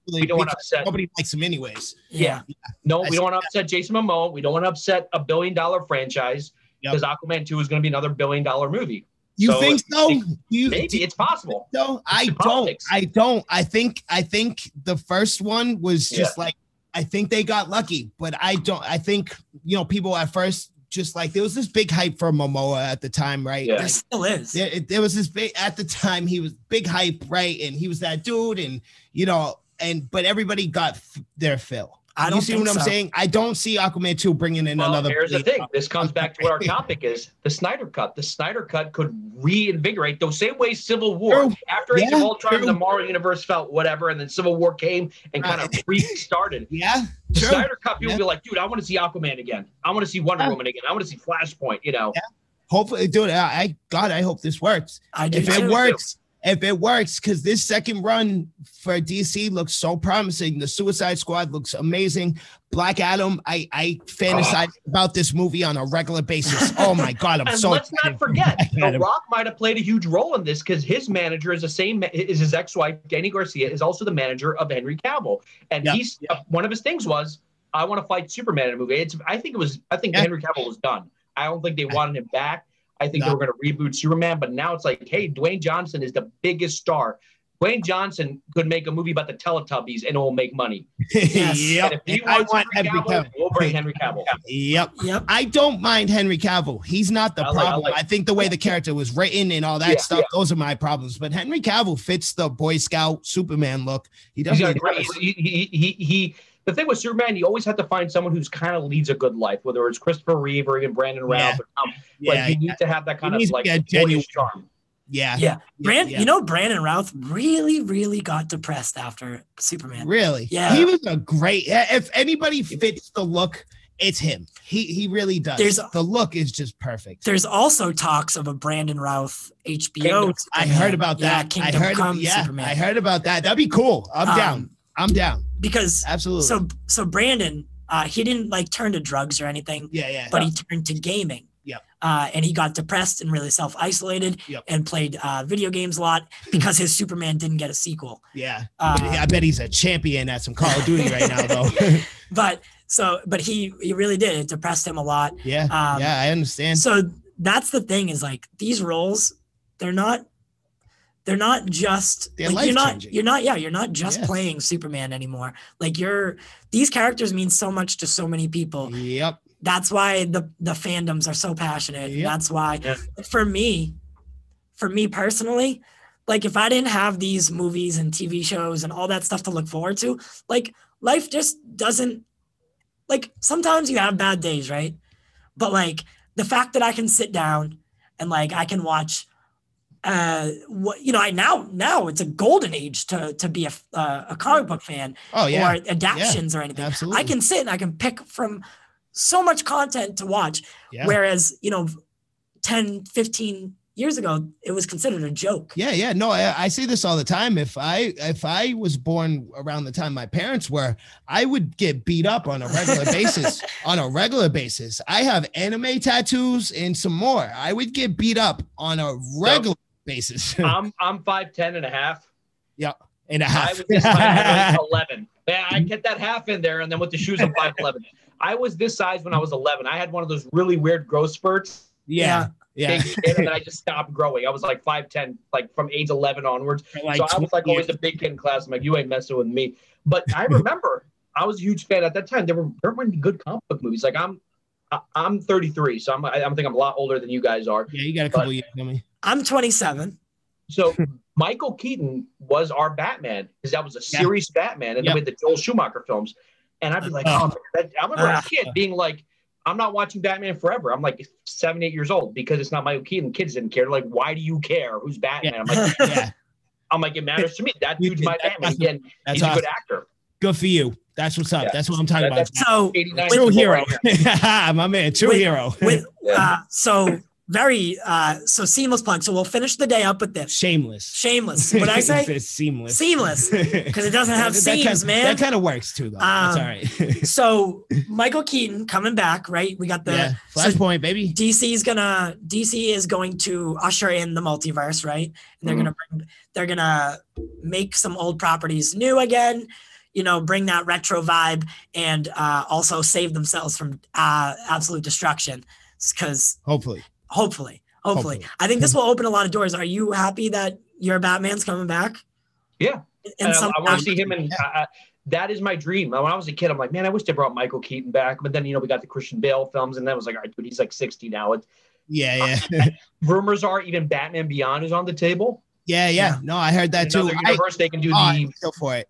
oh, yeah, we don't want to upset. Nobody likes him anyways. Yeah. yeah. No, I we don't want to upset Jason Momoa. We don't want to upset a billion dollar franchise because yep. Aquaman two is going to be another billion dollar movie. You so think so? It, you, maybe it's possible. No, I don't. Politics. I don't. I think. I think the first one was just yeah. like. I think they got lucky, but I don't. I think you know people at first just like there was this big hype for Momoa at the time, right? Yeah. There still is. There, it, there was this big at the time. He was big hype, right? And he was that dude, and you know, and but everybody got f- their fill. I don't you see what I'm so. saying? I don't see Aquaman two bringing in well, another. Here's the thing. This comes back to what our topic is. The Snyder Cut. The Snyder Cut could reinvigorate those same way Civil War. True. After Age yeah, of Ultron, true. the Marvel Universe felt whatever, and then Civil War came and kind of restarted. Yeah. The true. Snyder Cut, people yeah. be like, dude, I want to see Aquaman again. I want to see Wonder yeah. Woman again. I want to see Flashpoint, you know. Yeah. Hopefully, dude, I, I God, I hope this works. I do. If it works. If it works, because this second run for D C looks so promising. The Suicide Squad looks amazing. Black Adam, I, I fantasize oh. about this movie on a regular basis. Oh, my God, I'm and so let's excited. Not forget, The Rock might have played a huge role in this because his manager is the same, is his ex-wife, Danny Garcia, is also the manager of Henry Cavill. And yep. he's yep. one of his things was, I want to fight Superman in a movie. It's, I think it was, I think yep. Henry Cavill was done. I don't think they wanted him back. I think no. they were going to reboot Superman, but now it's like, hey, Dwayne Johnson is the biggest star. Dwayne Johnson could make a movie about the Teletubbies and it will make money. Yes. Yep. And if he wants I want Henry Cavill, Cavill. We'll bring Henry Cavill. Yep. yep. I don't mind Henry Cavill. He's not the I problem. Like, I, like, I think the way the character was written and all that yeah, stuff, yeah. those are my problems. But Henry Cavill fits the Boy Scout Superman look. He doesn't. He, he, he, he, the thing with Superman, you always have to find someone who's kind of leads a good life, whether it's Christopher Reeve or even Brandon Routh. Yeah. Or, um, yeah, like you yeah. need to have that kind you of like a genuine charm. Yeah. Yeah. Brand, yeah. You know, Brandon Routh really, really got depressed after Superman. Really? Yeah. He was a great, if anybody fits the look, it's him. He he really does. There's, the look is just perfect. There's also talks of a Brandon Routh H B O. I heard about that. Yeah, I heard Come, yeah, Superman. I heard about that. That'd be cool. I'm um, down. I'm down. Because absolutely. So so Brandon, uh, he didn't like turn to drugs or anything. Yeah, yeah. But no. He turned to gaming. Yeah. Uh, and he got depressed and really self-isolated yep. and played uh, video games a lot because his Superman didn't get a sequel. Yeah. Uh, I bet he's a champion at some Call of Duty right now, though. But so, but he, he really did. It depressed him a lot. Yeah. Um, yeah, I understand. So that's the thing is like these roles, they're not, they're not just, they're like, you're not, you're not, yeah, you're not just yeah. playing Superman anymore. Like you're, these characters mean so much to so many people. Yep. That's why the, the fandoms are so passionate. Yep. That's why yep. for me, for me personally, like if I didn't have these movies and T V shows and all that stuff to look forward to, like life just doesn't, like sometimes you have bad days, right? But like the fact that I can sit down and like I can watch, uh, what, you know, I now, now it's a golden age to, to be a, uh, a comic book fan oh, yeah. or adaptions yeah, or anything. Absolutely. I can sit and I can pick from so much content to watch. Yeah. Whereas, you know, ten, fifteen years ago, it was considered a joke. Yeah. Yeah. No, I, I say this all the time. If I, if I was born around the time my parents were, I would get beat up on a regular basis on a regular basis. I have anime tattoos and some more. I would get beat up on a regular so, basis. I'm, I'm five, ten and a half. Yeah. And a half. I was just like eleven. Yeah. I get that half in there. And then with the shoes, I'm five, eleven. I was this size when I was eleven. I had one of those really weird growth spurts. Yeah. Yeah. Kid, and I just stopped growing. I was like five ten, like from age eleven onwards. Like so I was like always a big kid in class. I'm like, you ain't messing with me. But I remember I was a huge fan at that time. There were there weren't good comic book movies. Like I'm I'm thirty-three, so I'm I think I'm a lot older than you guys are. Yeah, you got a couple years on me. I'm twenty-seven. So Michael Keaton was our Batman because that was a serious yeah. Batman, and yep. then we had the Joel Schumacher films. And I'd be like, oh, that, I remember uh, a kid being like, I'm not watching Batman forever. I'm like seven, eight years old because it's not Michael Keaton. Kids didn't care. They're like, why do you care who's Batman? Yeah. I'm like, yeah. I'm like, it matters to me. That dude's my Batman. Again, he's awesome. A good actor. Good for you. That's what's up. Yeah. That's what I'm talking that, about. So true hero. My man, true with, hero. With, uh, so very, uh, so seamless plug. So we'll finish the day up with this. Shameless. Shameless. What I say? It's seamless. Seamless. Because it doesn't have that, seams, that kind of, man. That kind of works too, though. Um, That's all right. So Michael Keaton coming back, right? We got the yeah. Flashpoint, so baby. D C is gonna D C is going to usher in the multiverse, right? And they're mm-hmm. gonna bring, they're gonna make some old properties new again. You know, bring that retro vibe and uh, also save themselves from uh, absolute destruction. Because hopefully. Hopefully, hopefully, hopefully. I think this will open a lot of doors. Are you happy that your Batman's coming back? Yeah. And uh, I want to see him. And yeah. I, I, that is my dream. When I was a kid, I'm like, man, I wish they brought Michael Keaton back. But then, you know, we got the Christian Bale films and that was like, all right, dude, he's like sixty now. It's, yeah. yeah. Rumors are even Batman Beyond is on the table. Yeah. Yeah. yeah. No, I heard that too. Universe, I, they can do oh, the go for it.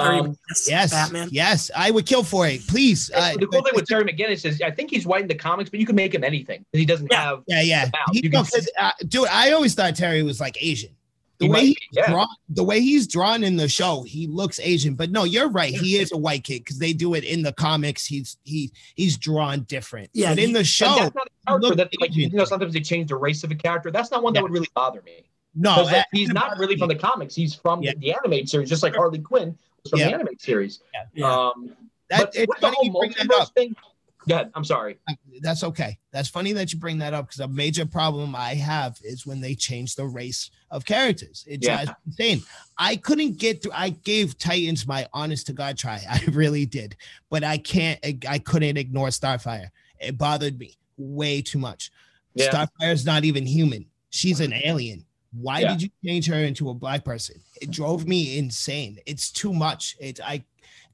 Um, yes, Batman. Yes, I would kill for it. Please. Uh, the cool thing with Terry McGinnis is I think he's white in the comics, but you can make him anything. He doesn't yeah, have. Yeah, yeah. He, no, uh, dude, I always thought Terry was like Asian. The he way he's yeah. drawn, the way he's drawn in the show, he looks Asian. But no, you're right. He is a white kid because they do it in the comics. He's he he's drawn different. Yeah, but in he, the show, that's not a character that's like, you know, sometimes they change the race of a character. That's not one that yeah. would really bother me. No, like, he's not really from the comics. He's from yeah. the animated series, just like Harley Quinn. From yeah. the anime series. Yeah. Yeah. Um, that, but with the whole multiverse thing, yeah, I'm sorry. That's okay. That's funny that you bring that up because a major problem I have is when they change the race of characters. It's yeah. uh, insane. I couldn't get through. I gave Titans my honest to God try. I really did, but I can't. I couldn't ignore Starfire. It bothered me way too much. Yeah. Starfire's not even human. She's an alien. Why yeah. did you change her into a black person? It drove me insane. It's too much. It's I,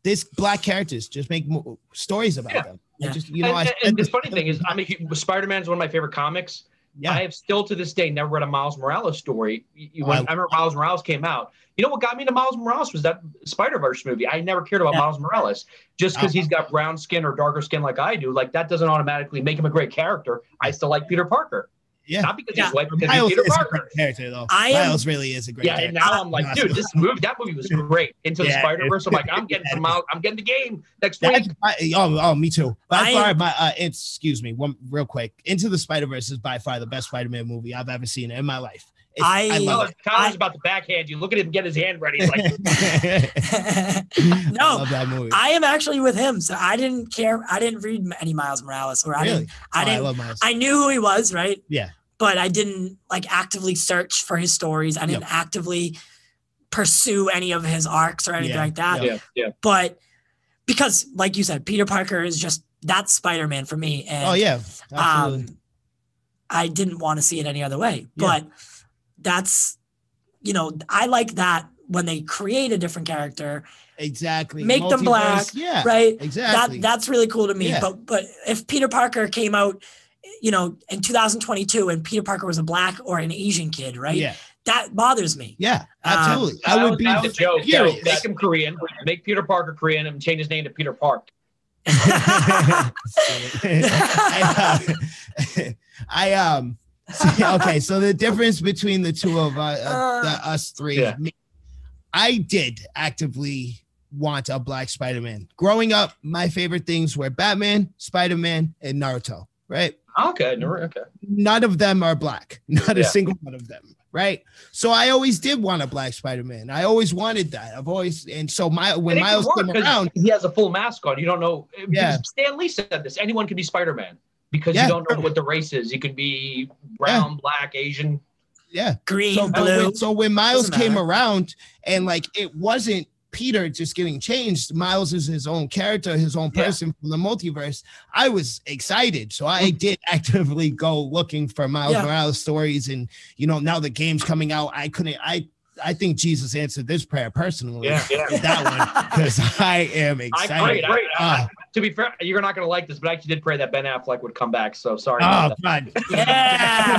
this black characters just make mo- stories about yeah. them. Yeah. Just, you know, and, I, and the funny thing is, I'm a Spider-Man is one of my favorite comics. Yeah. I have still to this day never read a Miles Morales story. You, oh, when, I, I remember Miles Morales came out. You know what got me into Miles Morales was that Spider-Verse movie. I never cared about yeah. Miles Morales just because uh-huh. he's got brown skin or darker skin like I do. Like that doesn't automatically make him a great character. I still like Peter Parker. Yeah. Not because yeah. he's white, because Miles he's Peter Parker. A great character, though. I am, Miles really is a great yeah, character. Yeah, and now I'm like, Miles dude, this movie, that movie was great. Into the yeah, Spider-Verse, I'm like, I'm getting yeah, Miles, I'm getting the game next week. By, oh, oh, me too. By I far, am, my, uh, excuse me, one real quick. Into the Spider-Verse is by far the best Spider-Man movie I've ever seen in my life. It's, I, I love it. Connor's about to backhand you. Look at him get his hand ready. He's like, no, I, love that movie. I am actually with him. So I didn't care. I didn't read any Miles Morales, or I really? didn't. I oh, didn't. I love Miles. I knew who he was, right? Yeah. But I didn't like actively search for his stories. I didn't yep. actively pursue any of his arcs or anything yeah. like that. Yeah. yeah. But because, like you said, Peter Parker is just that's Spider-Man for me. And, oh yeah. Absolutely. Um, I didn't want to see it any other way, yeah. but. That's, you know, I like that when they create a different character. Exactly. Make Multiverse, them black. Yeah. Right. Exactly. That that's really cool to me. Yeah. But but if Peter Parker came out, you know, in two thousand twenty-two and Peter Parker was a black or an Asian kid, right? Yeah. That bothers me. Yeah, absolutely. Um, I would be the joke. That, make him Korean. Make Peter Parker Korean and change his name to Peter Park. I, uh, I um. See, okay, so the difference between the two of uh, uh, the, us three, yeah. me, I did actively want a black Spider-Man. Growing up, my favorite things were Batman, Spider-Man, and Naruto, right? Okay, okay. None of them are black. Not yeah. a single one of them, right? So I always did want a black Spider-Man. I always wanted that. I've always, and so my when Miles came around. He has a full mask on. You don't know. Yeah. Stan Lee said this. Anyone can be Spider-Man. Because yeah, you don't know what the race is. You could be brown, yeah. black, Asian. Yeah. Green, so blue. When, so when Miles came around and like it wasn't Peter just getting changed. Miles is his own character, his own person yeah. from the multiverse. I was excited. So I did actively go looking for Miles yeah. Morales stories. And, you know, now the game's coming out. I couldn't, I I think Jesus answered this prayer personally. Yeah, yeah. That one, because I am excited. I, great, great. Uh, to be fair, you're not going to like this, but I actually did pray that Ben Affleck would come back. So sorry. Oh, God. Yeah.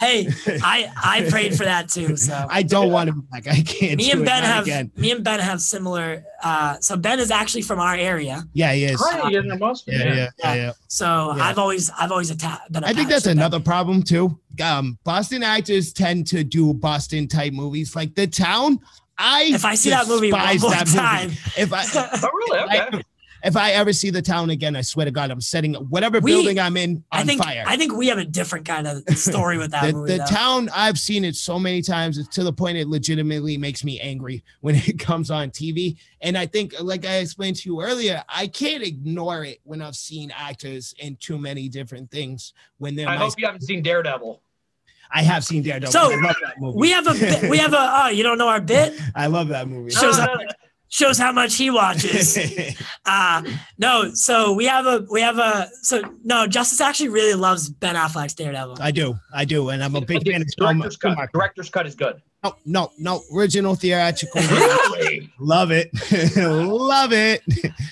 Hey, I, I prayed for that too. So I don't yeah. want him back. I can't. Me and Ben have again. me and Ben have similar. Uh, so Ben is actually from our area. Yeah, he is. Right, yeah, yeah, yeah, yeah, yeah. yeah. So yeah. I've always I've always atta- been. I think that's another that. problem too. Um, Boston actors tend to do Boston type movies like The Town. I if I see that movie one more time, movie. if I oh, really okay. I, if I ever see The Town again, I swear to God, I'm setting whatever we, building I'm in on I think, fire. I think we have a different kind of story with that the, movie. The though. Town, I've seen it so many times. It's to the point it legitimately makes me angry when it comes on T V. And I think, like I explained to you earlier, I can't ignore it when I've seen actors in too many different things. When they're I hope you haven't seen Daredevil. I have seen Daredevil. So I love that movie. We have a bit, we have a, oh, you don't know our bit? I love that movie. So, shows how much he watches. uh, no, so we have a, we have a, so no, Justice actually really loves Ben Affleck's Daredevil. I do, I do, and I'm a big fan of director's cut. Mark. Director's cut is good. No, no, no, original theatrical. Really? Love it, love it.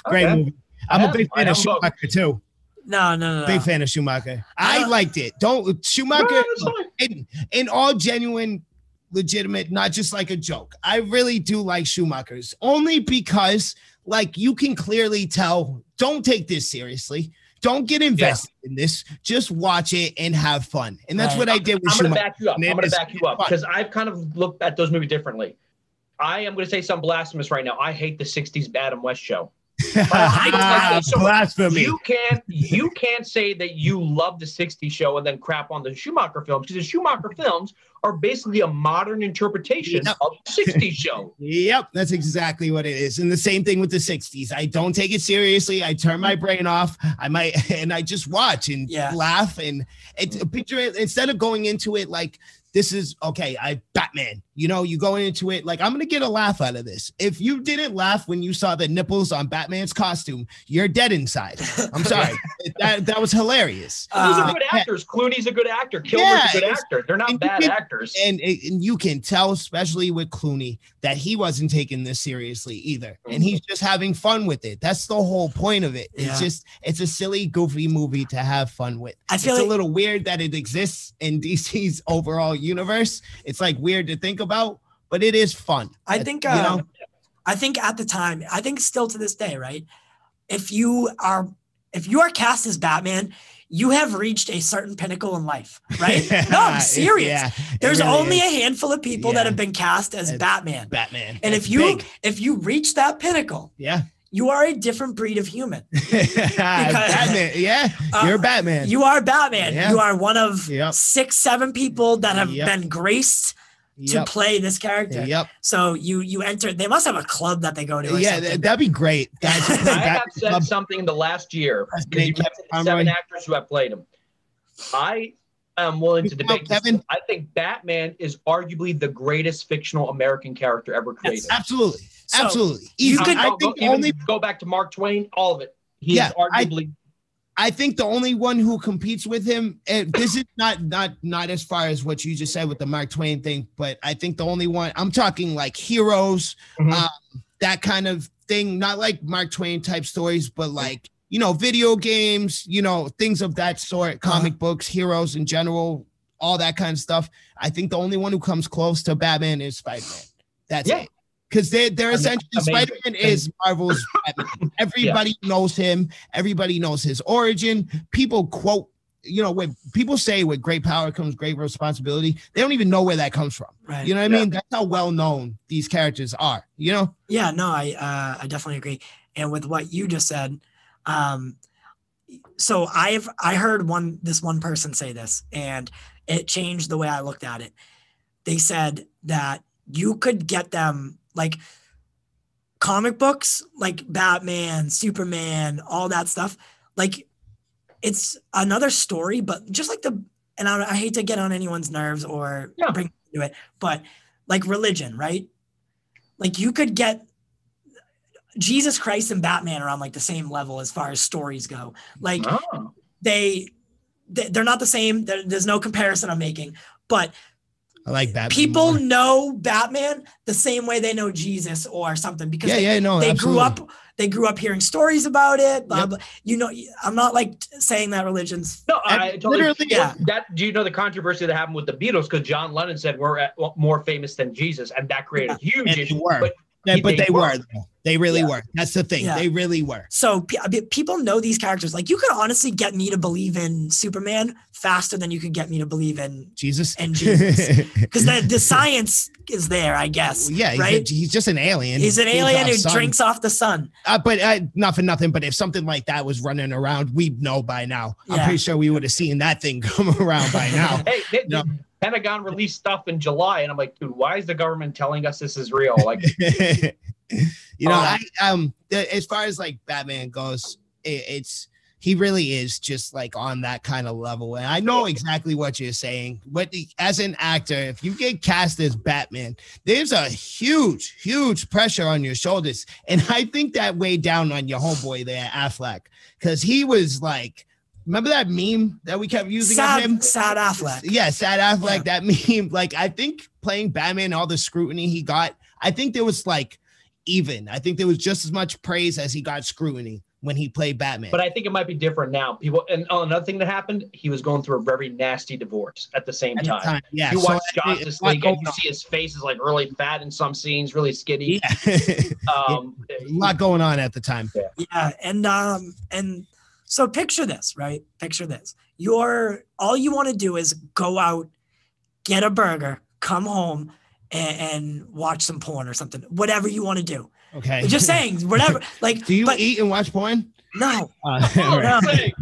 Great okay. movie. I'm I a big fan of Schumacher both. too. No, no, no. Big no. fan of Schumacher. I, I liked it. Don't Schumacher no, in, in all genuine. legitimate, not just like a joke. I really do like Schumacher's only because like you can clearly tell, don't take this seriously. Don't get invested yeah. in this. Just watch it and have fun. And that's right. what I did with I'm Schumacher. Gonna back you up. I'm going to back you up because I've kind of looked at those movies differently. I am going to say something blasphemous right now. I hate the sixties Adam West show. I so Blasphemy. You can't you can't say that you love the sixties show and then crap on the Schumacher films because the Schumacher films are basically a modern interpretation yep. of the sixties show. Yep, that's exactly what it is. And the same thing with the sixties. I don't take it seriously. I turn my brain off. I might and I just watch and yeah. laugh and, and picture it instead of going into it like this is okay. I Batman, you know, you go into it like I'm going to get a laugh out of this. If you didn't laugh when you saw the nipples on Batman's costume, you're dead inside. I'm sorry. that that was hilarious. Uh, These are good actors. Clooney's a good actor. Kilmer's yeah, a good actor. They're not bad can, actors. And, and you can tell, especially with Clooney, that he wasn't taking this seriously either. Mm-hmm. And he's just having fun with it. That's the whole point of it. Yeah. It's just it's a silly, goofy movie to have fun with. I feel it's like- a little weird that it exists in D C's overall universe. It's like weird to think about, but it is fun. I think, uh, you know? I think at the time, I think still to this day, right? If you are, if you are cast as Batman, you have reached a certain pinnacle in life, right? No, I'm serious. Yeah, There's really only is. a handful of people yeah. that have been cast as it's Batman. Batman. And it's if you big. if you reach that pinnacle, yeah. you are a different breed of human. because, Batman. Yeah, you're uh, Batman. You are Batman. Yeah. You are one of yep. six, seven people that have yep. been graced Yep. to play this character. Yep. So you you enter. They must have a club that they go to. Or yeah, something. That'd be great. That's, I that, have said club. something in the last year. You seven right. actors who have played him. I am willing to debate. No, Kevin, I think Batman is arguably the greatest fictional American character ever created. Yes, absolutely, so absolutely. You could, I, I think go, only go back to Mark Twain. All of it. He yeah, is arguably. I, I think the only one who competes with him, and this is not not not as far as what you just said with the Mark Twain thing, but I think the only one, I'm talking like heroes, mm-hmm. um, that kind of thing, not like Mark Twain type stories, but like, you know, video games, you know, things of that sort, comic uh-huh. books, heroes in general, all that kind of stuff. I think the only one who comes close to Batman is Spider-Man. That's yeah. it. Because they're, they're essentially, Spider-Man is Marvel's Batman. Everybody yeah. knows him. Everybody knows his origin. People quote, you know, when people say with great power comes great responsibility, they don't even know where that comes from. Right. You know what yeah. I mean? That's how well-known these characters are, you know? Yeah, no, I uh, I definitely agree. And with what you just said, um, so I've I heard one this one person say this, and it changed the way I looked at it. They said that you could get them, like comic books, like Batman, Superman, all that stuff. Like it's another story, but just like the, and I, I hate to get on anyone's nerves or yeah. bring to it, but like religion, right? Like you could get Jesus Christ and Batman are on like the same level as far as stories go. Like oh. they, they, they're not the same. There, there's no comparison I'm making, but I like Batman. People more. know Batman the same way they know Jesus or something because yeah, they, yeah, no, they grew up they grew up hearing stories about it. Blah, yep. blah. You know, I'm not like saying that religion's no, I totally, literally yeah. that do you know the controversy that happened with the Beatles because John Lennon said we're at, well, more famous than Jesus and that created yeah. huge and issue. Were. But, yeah, but they, they were. were. They really yeah. were. That's the thing. Yeah. They really were. So p- people know these characters. Like you could honestly get me to believe in Superman faster than you could get me to believe in Jesus and Jesus. Because the, the science is there, I guess. Yeah. He's, right? a, he's just an alien. He's an alien who sun. drinks off the sun. Uh, but uh, not for nothing. But if something like that was running around, we know by now. Yeah. I'm pretty sure we would have seen that thing come around by now. Hey, it, no. Pentagon released stuff in July, and I'm like, dude, why is the government telling us this is real? Like, you know, um, I um, th- as far as like Batman goes, it, it's he really is just like on that kind of level. And I know exactly what you're saying. But the, as an actor, if you get cast as Batman, there's a huge, huge pressure on your shoulders, and I think that weighed down on your homeboy there, Affleck, because he was like. Remember that meme that we kept using sad, of him? Sad Affleck. Yeah, Sad Affleck, yeah. that meme. Like, I think playing Batman, all the scrutiny he got, I think there was, like, even. I think there was just as much praise as he got scrutiny when he played Batman. But I think it might be different now. People, and oh, another thing that happened, he was going through a very nasty divorce at the same at time. time. Yeah, you so watch Justice League and you on. see his face is, like, really fat in some scenes, really skinny. Yeah. um, a lot going on at the time. Yeah, yeah and um, and... So picture this, right? Picture this. You're, all you want to do is go out, get a burger, come home, and, and watch some porn or something. Whatever you want to do. Okay. But just saying, whatever. Like, do you but, eat and watch porn? No. Uh, oh, right.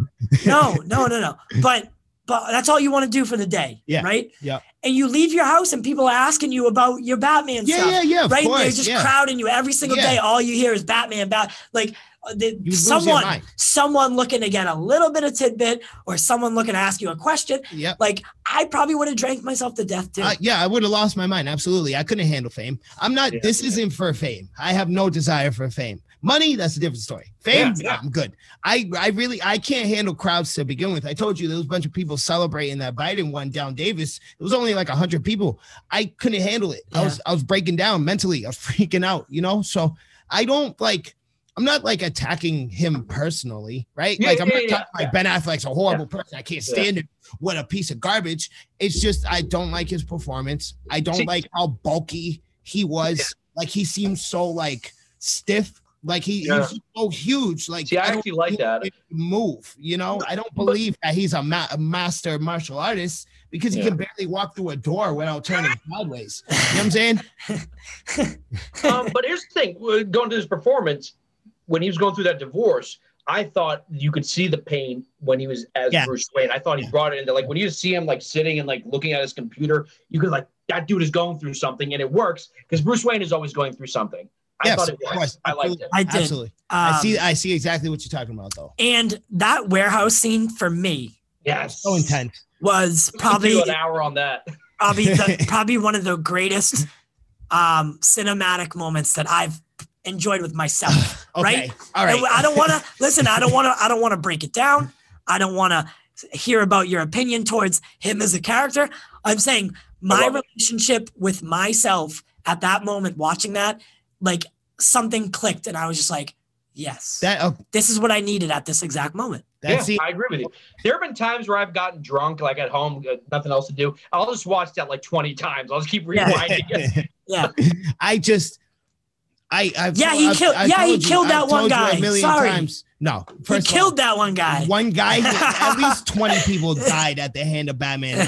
no. No. No. No. No. But but that's all you want to do for the day. Yeah. Right. Yeah. And you leave your house, and people are asking you about your Batman yeah, stuff. Yeah. Yeah. Yeah. Right. They're just yeah. crowding you every single yeah. day. All you hear is Batman. Bat. Like. The, someone someone looking to get a little bit of tidbit or someone looking to ask you a question. Yep. Like I probably would have drank myself to death too. Uh, yeah, I would have lost my mind. Absolutely. I couldn't handle fame. I'm not, yeah, this yeah. isn't for fame. I have no desire for fame. Money, that's a different story. Fame, yeah, yeah. I'm good. I, I really, I can't handle crowds to begin with. I told you there was a bunch of people celebrating that Biden won down Davis. It was only like a hundred people. I couldn't handle it. Yeah. I was, I was breaking down mentally. I was freaking out, you know? So I don't like, I'm not like attacking him personally, right? Yeah, like I'm yeah, not talking yeah. like Ben Affleck's a horrible yeah. person. I can't stand yeah. him. What a piece of garbage. It's just I don't like his performance. I don't See, like how bulky he was. Yeah. Like he seems so like stiff Like he, yeah. he's so huge. Like See, I, I actually like that move. You know, I don't believe that he's a, ma a master martial artist because he yeah. can barely walk through a door without turning sideways. You know what I'm saying? um, but here's the thing: going to his performance when he was going through that divorce, I thought you could see the pain when he was as yeah. Bruce Wayne. I thought he brought it into like when you see him like sitting and like looking at his computer, you could like that dude is going through something, and it works because Bruce Wayne is always going through something. I yes, thought it was. I liked it. I did. Absolutely. Um, I see. I see exactly what you're talking about, though. And that warehouse scene for me, yes, so intense, was probably an hour on that. Probably, the, probably one of the greatest um, cinematic moments that I've enjoyed with myself. okay. Right. All right. And I don't want to listen. I don't want to. I don't want to break it down. I don't want to hear about your opinion towards him as a character. I'm saying my relationship with myself at that moment, watching that. Like something clicked, and I was just like, "Yes, that, uh, this is what I needed at this exact moment." That's yeah, I agree with you. There have been times where I've gotten drunk, like at home, nothing else to do. I'll just watch that like twenty times. I'll just keep rewinding yeah. it. Yeah, I just, I, I've, yeah, he I've, killed, I've, yeah, I've he killed you, that I've one guy. A million Sorry, times. no, he killed all, that one guy. One guy, at least twenty people died at the hand of Batman.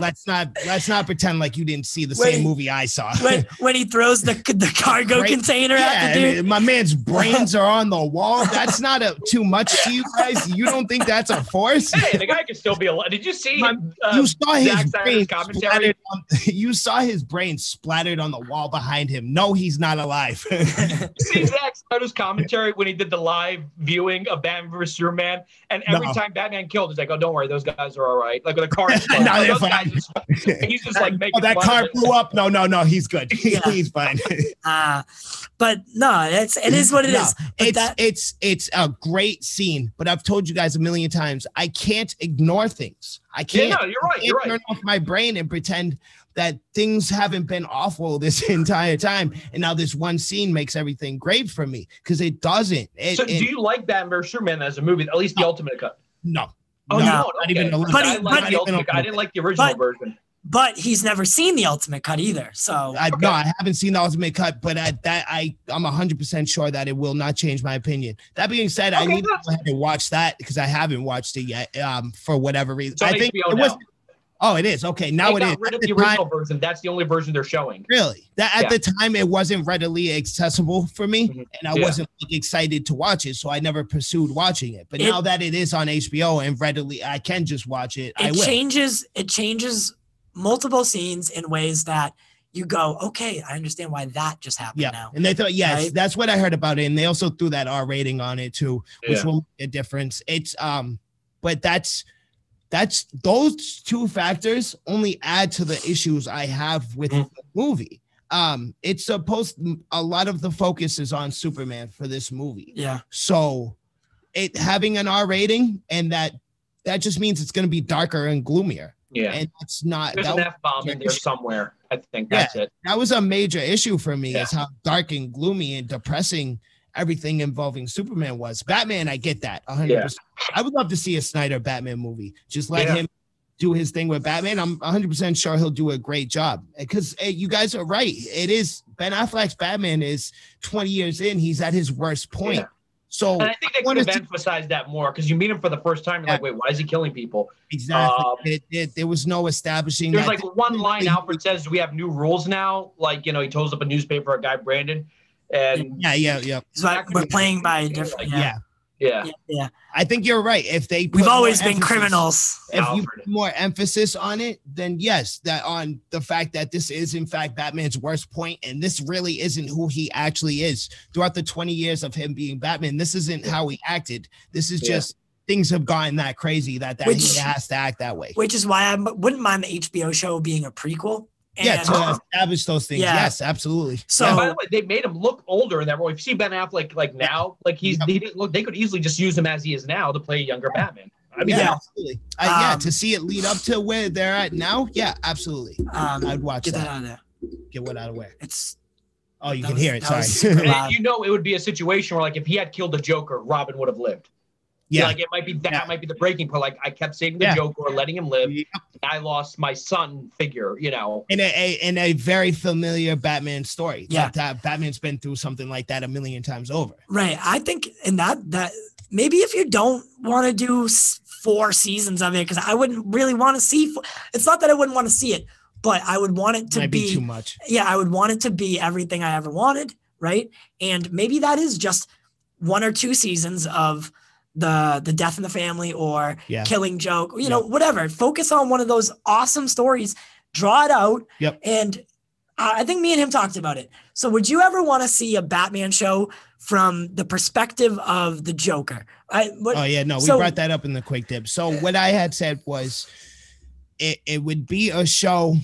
let's not let's not pretend like you didn't see the when, same movie I saw. when, when he throws the the cargo right? container yeah, at the dude, my man's brains are on the wall. That's not a too much to you guys. You don't think that's a force? Hey, the guy could still be alive. Did you see? My, uh, you saw his brain splattered on, You saw his brain splattered on the wall behind him. No, he's not alive. You see Zack Snyder's commentary when he did the live viewing of Batman versus Superman, and every no. time Batman killed, he's like, "Oh, don't worry, those guys are all right." Like with a car, no, like, he's just like making oh, that car blew up. No, no, no, he's good. Yeah. He's fine. Uh, but no, it's it is what it no, is. It's that it's it's a great scene. But I've told you guys a million times, I can't ignore things. I can't. Yeah, no, you're right. You're right. Turn off my brain and pretend that things haven't been awful this entire time, and now this one scene makes everything great for me because it doesn't. It, so, it, do you like Batman versus Superman as a movie? At least the no, Ultimate Cut. No. Oh no, no not okay. even the but I, but not the ultimate cut. I didn't like the original but, version. But he's never seen the Ultimate Cut either. So I, okay. no, I haven't seen the Ultimate Cut, but I, that I I'm a hundred percent sure that it will not change my opinion. That being said, okay, I need to go ahead and watch that because I haven't watched it yet um, for whatever reason. I think H B O it was. Now. Oh, it is. Okay, now it is. They got rid of the original version. That's the only version they're showing. Really? That at yeah. the time, it wasn't readily accessible for me, mm-hmm. and I yeah. wasn't like, excited to watch it, so I never pursued watching it. But it, now that it is on H B O and readily, I can just watch it. It I will. changes. It changes multiple scenes in ways that you go, okay, I understand why that just happened yeah. now. And they thought, yes, right? that's what I heard about it. And they also threw that R rating on it too, which yeah. will make a difference. It's um, but that's. That's those two factors only add to the issues I have with the movie. Um, it's supposed a lot of the focus is on Superman for this movie. Yeah. So it having an R rating and that that just means it's gonna be darker and gloomier. Yeah. And that's not there's that an F bomb in there somewhere. I think that's yeah, it. That was a major issue for me, yeah. is how dark and gloomy and depressing everything involving Superman was. Batman, I get that one hundred percent. Yeah. I would love to see a Snyder Batman movie. Just let yeah. him do his thing with Batman. I'm one hundred percent sure he'll do a great job because hey, you guys are right. It is Ben Affleck's Batman is twenty years in. He's at his worst point. Yeah. So and I think they could have emphasized that more because you meet him for the first time. You're yeah. like, wait, why is he killing people? Exactly. Um, it, it, there was no establishing. There's that. like one line Alfred says, we have new rules now. Like, you know, he toes up a newspaper, a guy, Brandon. And yeah, yeah, yeah. So like we're playing by a different. Yeah. Yeah. Yeah. yeah, yeah. I think you're right. If they, we've always been emphasis, criminals. If Alfred. you put more emphasis on it, then yes, that on the fact that this is in fact Batman's worst point, and this really isn't who he actually is. Throughout the twenty years of him being Batman, this isn't how he acted. This is yeah. just things have gone that crazy that that which, he has to act that way. Which is why I wouldn't mind the H B O show being a prequel. And, yeah, to uh, establish those things. Yeah. Yes, absolutely. So, and by the way, they made him look older in that role. If you see Ben Affleck like now, like he's yeah. he didn't look. They could easily just use him as he is now to play a younger Batman. I mean, yeah, yeah. absolutely. Um, uh, yeah, to see it lead up to where they're at now. Yeah, absolutely. Um, I'd watch get that. Get that out of there. Get what out of where? It's. Oh, you can was, hear it. Sorry. You know, it would be a situation where, like, if he had killed the Joker, Robin would have lived. Yeah. Like it might be that yeah. might be the breaking point. Like I kept saving the yeah. Joker or letting him live. Yeah. I lost my son figure, you know. In a, a in a very familiar Batman story. Yeah. Like that Batman's been through something like that a million times over. Right. I think in that that maybe if you don't want to do four seasons of it, because I wouldn't really want to see four, it's not that I wouldn't want to see it, but I would want it to Might be, be too much. Yeah, I would want it to be everything I ever wanted, right? And maybe that is just one or two seasons of the the death in the family or yeah. Killing Joke, you yep. know, whatever. Focus on one of those awesome stories, draw it out. Yep. And uh, I think me and him talked about it. So would you ever want to see a Batman show from the perspective of the Joker? I, what, oh, yeah, no, so, we brought that up in the Quick Dip. So what I had said was it, it would be a show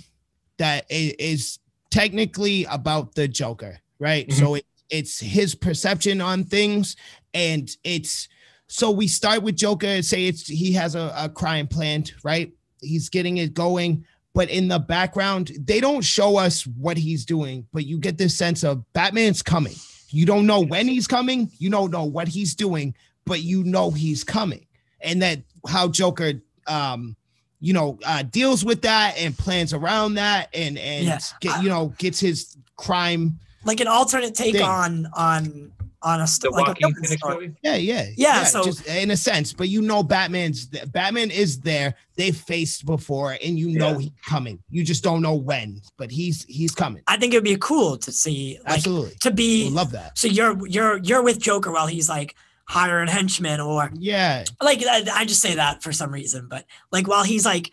that is technically about the Joker, right? Mm-hmm. So it, it's his perception on things, and it's So we start with Joker and say it's he has a, a crime planned, right? He's getting it going. But in the background, they don't show us what he's doing. But you get this sense of Batman's coming. You don't know when he's coming. You don't know what he's doing, but you know he's coming. And that how Joker, um, you know, uh, deals with that and plans around that and, and yeah. get, you know, gets his crime. Like an alternate take thing. on on. On a st- like a story. Yeah, yeah, yeah, yeah. So just in a sense, but you know, Batman's th- Batman is there. They faced before, and you know yeah. he's coming. You just don't know when, but he's he's coming. I think it'd be cool to see. Like, Absolutely, to be we'll love that. So you're you're you're with Joker while he's like hiring henchmen or yeah, like I, I just say that for some reason, but like while he's like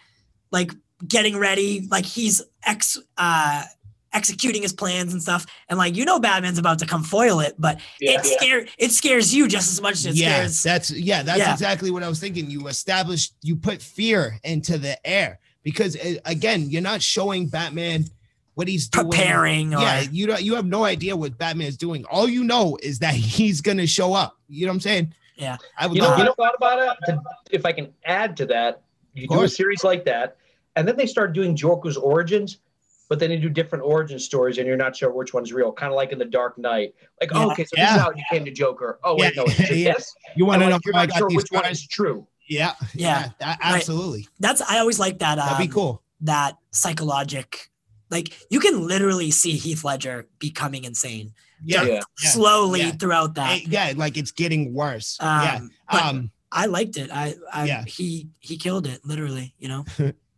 like getting ready, like he's ex. uh executing his plans and stuff, and like you know Batman's about to come foil it, but yeah, it scares yeah. it scares you just as much as it yeah, scares that's yeah that's yeah. exactly what I was thinking. You established, you put fear into the air, because again you're not showing Batman what he's doing, preparing yeah or, you don't you have no idea what Batman's doing. All you know is that he's gonna show up, you know what I'm saying? Yeah, I would you know, you know what about it, if I can add to that, you do a series like that and then they start doing Joker's origins, but then you do different origin stories and you're not sure which one's real. Kind of like in The Dark Knight. Like, yeah. oh, okay, so yeah. this is how you came to Joker. Oh, wait, yeah. no, it's just yeah. this. You want to know you're not sure which cards. One is true. Yeah, yeah, yeah that, absolutely. Right. That's I always like that. Um, That'd be cool. That psychologic, like you can literally see Heath Ledger becoming insane. Yeah, yeah. slowly yeah. throughout that. It, yeah, like it's getting worse. Um, yeah, um, I liked it. I, I yeah. he he killed it literally. You know.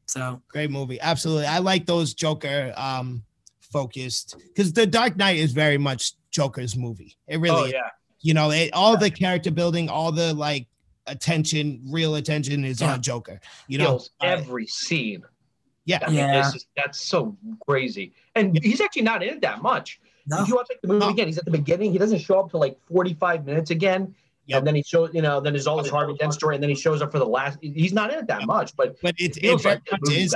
So great movie. Absolutely. I like those Joker um, focused, because The Dark Knight is very much Joker's movie. It really, oh, yeah. is. You know, it, all yeah. the character building, all the like attention, real attention is yeah. on Joker, you know, uh, every scene. Yeah. I mean, yeah. This is, that's so crazy. And yeah. he's actually not in it that much. No. If you watch like, the movie no. again, he's at the beginning. He doesn't show up till like forty-five minutes again. Yep. And then he shows, you know, then there's all this Harvey Dent story, and then he shows up for the last. He's not in it that much, but but it, it, it, like it is.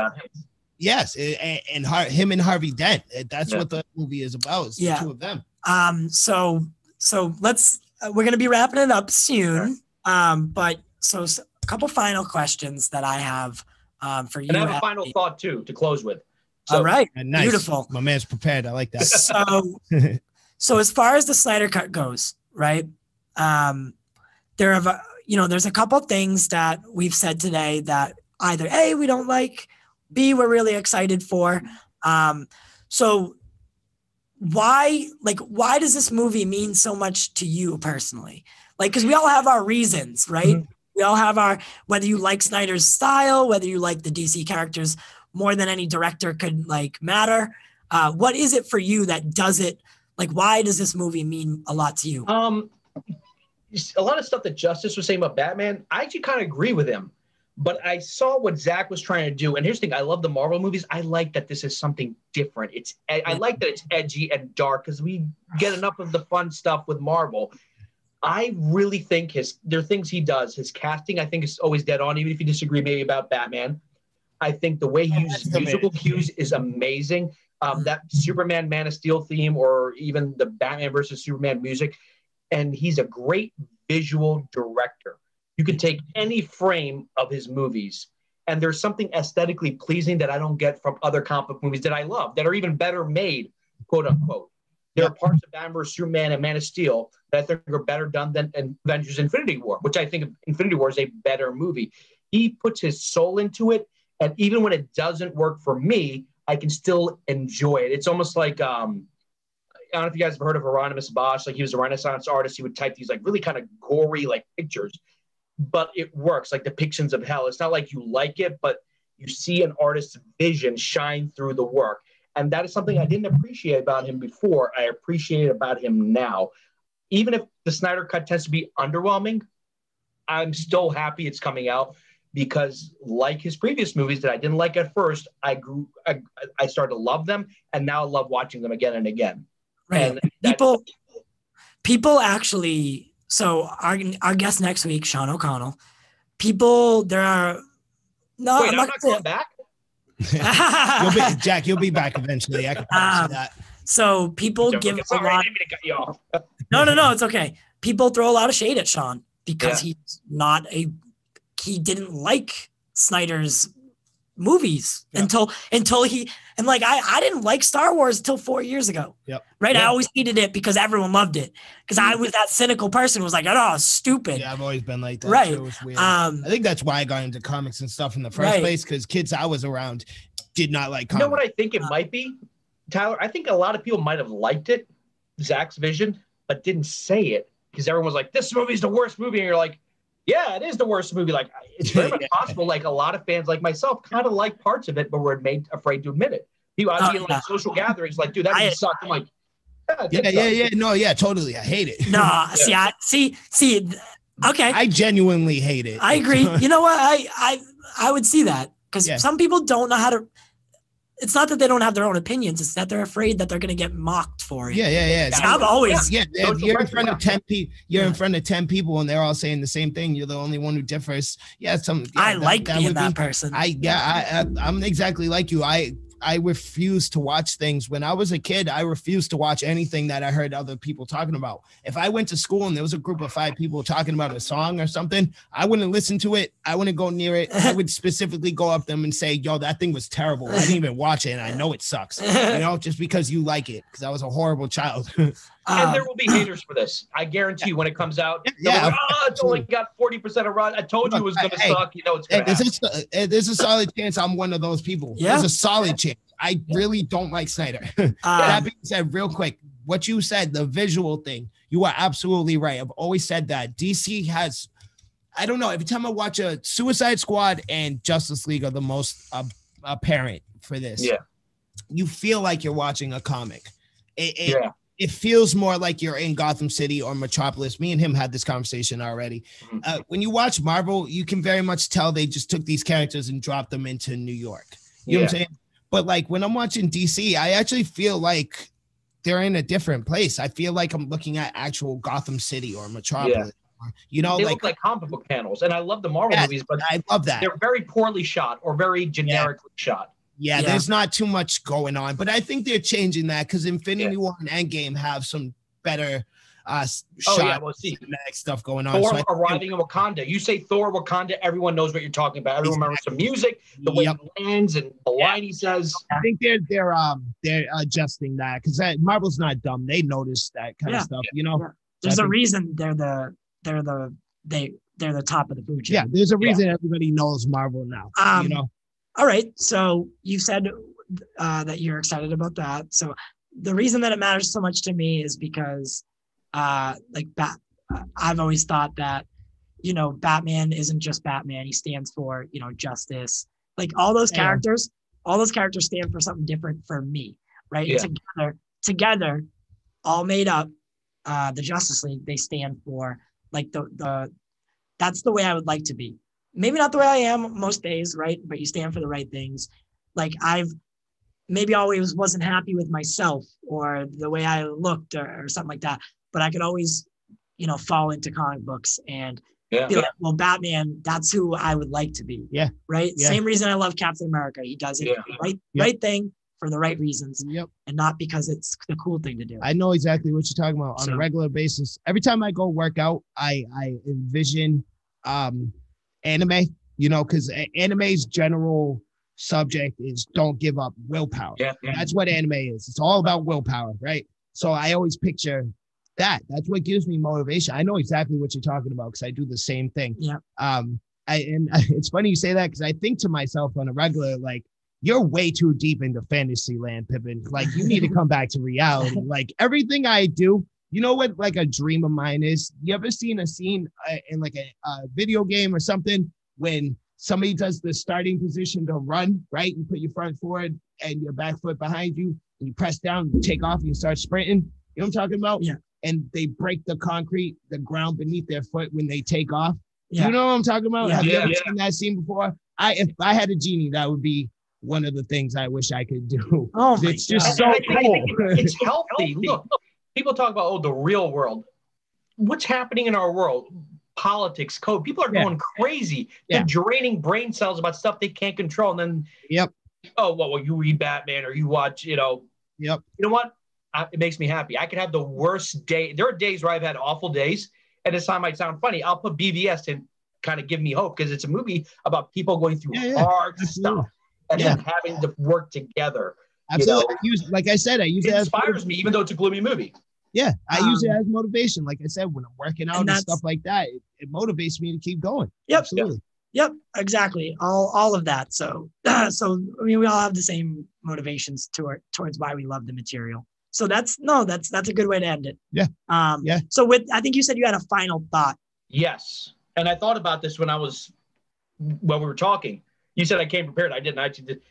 Yes, it, and, and him and Harvey Dent. That's yeah. what the movie is about. It's yeah. the two of them. Um. So so let's uh, we're gonna be wrapping it up soon. Right. Um. But so, so a couple final questions that I have um for you. And I have a final the, thought too to close with. So, all right. Nice. Beautiful. My man's prepared. I like that. So so as far as the Snyder Cut goes, right? Um. There have, you know, there's a couple of things that we've said today that either A, we don't like, B, we're really excited for. Um, so why, like, why does this movie mean so much to you personally? Like, because we all have our reasons, right? Mm-hmm. We all have our, whether you like Snyder's style, whether you like the D C characters more than any director could, like, matter. Uh, what is it for you that does it? Like, why does this movie mean a lot to you? Um. A lot of stuff that Justice was saying about Batman, I actually kind of agree with him. But I saw what Zack was trying to do. And here's the thing. I love the Marvel movies. I like that this is something different. It's I like that it's edgy and dark, because we get enough of the fun stuff with Marvel. I really think his there are things he does. His casting, I think, is always dead on, even if you disagree maybe about Batman. I think the way he uses musical cues is amazing. Um, that Superman, Man of Steel theme, or even the Batman versus Superman music. And he's a great visual director. You can take any frame of his movies, and there's something aesthetically pleasing that I don't get from other comic book movies that I love, that are even better made, quote unquote. There are parts of Batman versus Superman and Man of Steel that I think are better done than Avengers Infinity War, which I think Infinity War is a better movie. He puts his soul into it, and even when it doesn't work for me, I can still enjoy it. It's almost like, um, I don't know if you guys have heard of Hieronymus Bosch. Like, he was a Renaissance artist. He would type these like really kind of gory like pictures, but it works, like depictions of hell. It's not like you like it, but you see an artist's vision shine through the work. And that is something I didn't appreciate about him before. I appreciate it about him now. Even if the Snyder Cut tends to be underwhelming, I'm still happy it's coming out, because like his previous movies that I didn't like at first, I grew, I, I started to love them, and now I love watching them again and again. Right. And people, people actually, so our, our guest next week, Sean O'Connell, people, there are, no, Wait, I'm not, not going back. you'll be, Jack, you'll be back eventually. I can promise um, you that. So people Don't give us a lot. No, no, no, it's okay. People throw a lot of shade at Sean because yeah. he's not a. He didn't like Snyder's movies yeah. until until he and like I I didn't like Star Wars until four years ago. Yep. Right. Yep. I always hated it because everyone loved it, because I was that cynical person who was like, oh, stupid. Yeah, I've always been like that. Right. So it's weird. Um, I think that's why I got into comics and stuff in the first right. place, because kids I was around did not like comics. You know what I think it might be, Tyler? I think a lot of people might have liked it, Zach's vision, but didn't say it because everyone was like, this movie's the worst movie, and you're like, yeah, it is the worst movie. Like, it's very much possible. Like, a lot of fans, like myself, kind of like parts of it, but were made afraid to admit it. People, I'd be in like social gatherings, like, dude, that didn't suck. I'm like, yeah, yeah, yeah, yeah, no, yeah, totally. I hate it. No, yeah. see, I see, see, okay. I genuinely hate it. I agree. You know what? I, I, I would see that, because yeah. some people don't know how to. It's not that they don't have their own opinions. It's that they're afraid that they're going to get mocked for it. Yeah, yeah, yeah. So I've always yeah. yeah. If you're in front of ten people. You're yeah. in front of ten people, and they're all saying the same thing. You're the only one who differs. Yeah, some. Yeah, I that, like that being that be, person. I yeah, I, I, I'm exactly like you. I I refuse to watch things. When I was a kid, I refused to watch anything that I heard other people talking about. If I went to school and there was a group of five people talking about a song or something, I wouldn't listen to it. I wouldn't go near it. I would specifically go up them and say, yo, that thing was terrible. I didn't even watch it, and I know it sucks, you know, just because you like it, because I was a horrible child. um, and there will be haters for this. I guarantee you when it comes out. Yeah, like, oh, it's only got forty percent of run. I told you it was going to hey, suck. You know, it's going to happen. A, there's a solid chance I'm one of those people. Yeah. There's a solid chance. I really don't like Snyder. um, that being said, real quick, what you said, the visual thing, you are absolutely right. I've always said that. D C has, I don't know, every time I watch a Suicide Squad and Justice League are the most uh, apparent for this. Yeah. You feel like you're watching a comic. It, it, yeah. It feels more like you're in Gotham City or Metropolis. Me and him had this conversation already. Uh, when you watch Marvel, you can very much tell they just took these characters and dropped them into New York. You yeah. know what I'm saying? But like when I'm watching D C, I actually feel like they're in a different place. I feel like I'm looking at actual Gotham City or Metropolis. Yeah. You know, they like, look like comic book panels. And I love the Marvel yeah, movies, but I love that they're very poorly shot or very generically yeah. shot. Yeah, yeah, there's not too much going on, but I think they're changing that because Infinity yeah. War and Endgame have some better uh, oh, shot yeah, we'll see. stuff going on. Thor so arriving in Wakanda. You say Thor, Wakanda, everyone knows what you're talking about. Everyone exactly. remembers the music, the way yep. it lands, and the yeah. line he says. I think they're they're um they're adjusting that because Marvel's not dumb. They notice that kind yeah. of stuff, you know. Yeah. There's so a reason they're the they're the they they're the top of the food chain. Yeah, there's a reason yeah. everybody knows Marvel now. Um, you know. All right, so you said uh, that you're excited about that. So the reason that it matters so much to me is because, uh, like, Bat- I've always thought that, you know, Batman isn't just Batman. He stands for, you know, justice. Like, all those characters, yeah. all those characters stand for something different for me, right? Yeah. Together, together, all made up, uh, the Justice League, they stand for, like, the the that's the way I would like to be. Maybe not the way I am most days, right? But you stand for the right things. Like, I've maybe always wasn't happy with myself or the way I looked or, or something like that. But I could always, you know, fall into comic books and yeah. be like, well, Batman, that's who I would like to be. Yeah. Right? Yeah. Same reason I love Captain America. He does it yeah. the right, yep. right thing for the right reasons yep. and not because it's the cool thing to do. I know exactly what you're talking about on so, a regular basis. Every time I go work out, I, I envision um, – anime, you know, because anime's general subject is don't give up willpower. Yeah, yeah. That's what anime is. It's all about willpower, right? So I always picture that. That's what gives me motivation. I know exactly what you're talking about because I do the same thing. Yeah. Um. I and I, it's funny you say that because I think to myself on a regular, like, you're way too deep into fantasy land, Pippin. Like, you need to come back to reality. Like, everything I do, you know what, like, a dream of mine is? You ever seen a scene uh, in, like, a, a video game or something when somebody does the starting position to run, right? You put your front forward and your back foot behind you, and you press down, you take off, and you start sprinting. You know what I'm talking about? Yeah. And they break the concrete, the ground beneath their foot when they take off. Yeah. You know what I'm talking about? Yeah. Have you ever yeah. seen that scene before? I, if I had a genie, that would be one of the things I wish I could do. Oh, my it's just God. so cool. It's healthy. Look, people talk about, oh, the real world. What's happening in our world? Politics, code. People are yeah. going crazy. Yeah. They're draining brain cells about stuff they can't control. And then, yep. oh, well, well, you read Batman or you watch, you know. Yep. You know what? I, it makes me happy. I could have the worst day. There are days where I've had awful days. And this time might sound funny. I'll put B V S in, kind of give me hope, because it's a movie about people going through yeah, yeah. hard Absolutely. stuff. And yeah. then having to work together. Absolutely. You know? I use, like I said, I use it, it inspires me, even though it's a gloomy movie. Yeah, I um, use it as motivation. Like I said, when I'm working out and, and stuff like that, it, it motivates me to keep going. Yep, absolutely. Yep, yep, exactly. All all of that. So, uh, so I mean, we all have the same motivations to our, towards why we love the material. So that's no, that's that's a good way to end it. Yeah. Um, yeah. So with, I think you said you had a final thought. Yes, and I thought about this when I was when we were talking. You said I came prepared. I didn't. I actually did.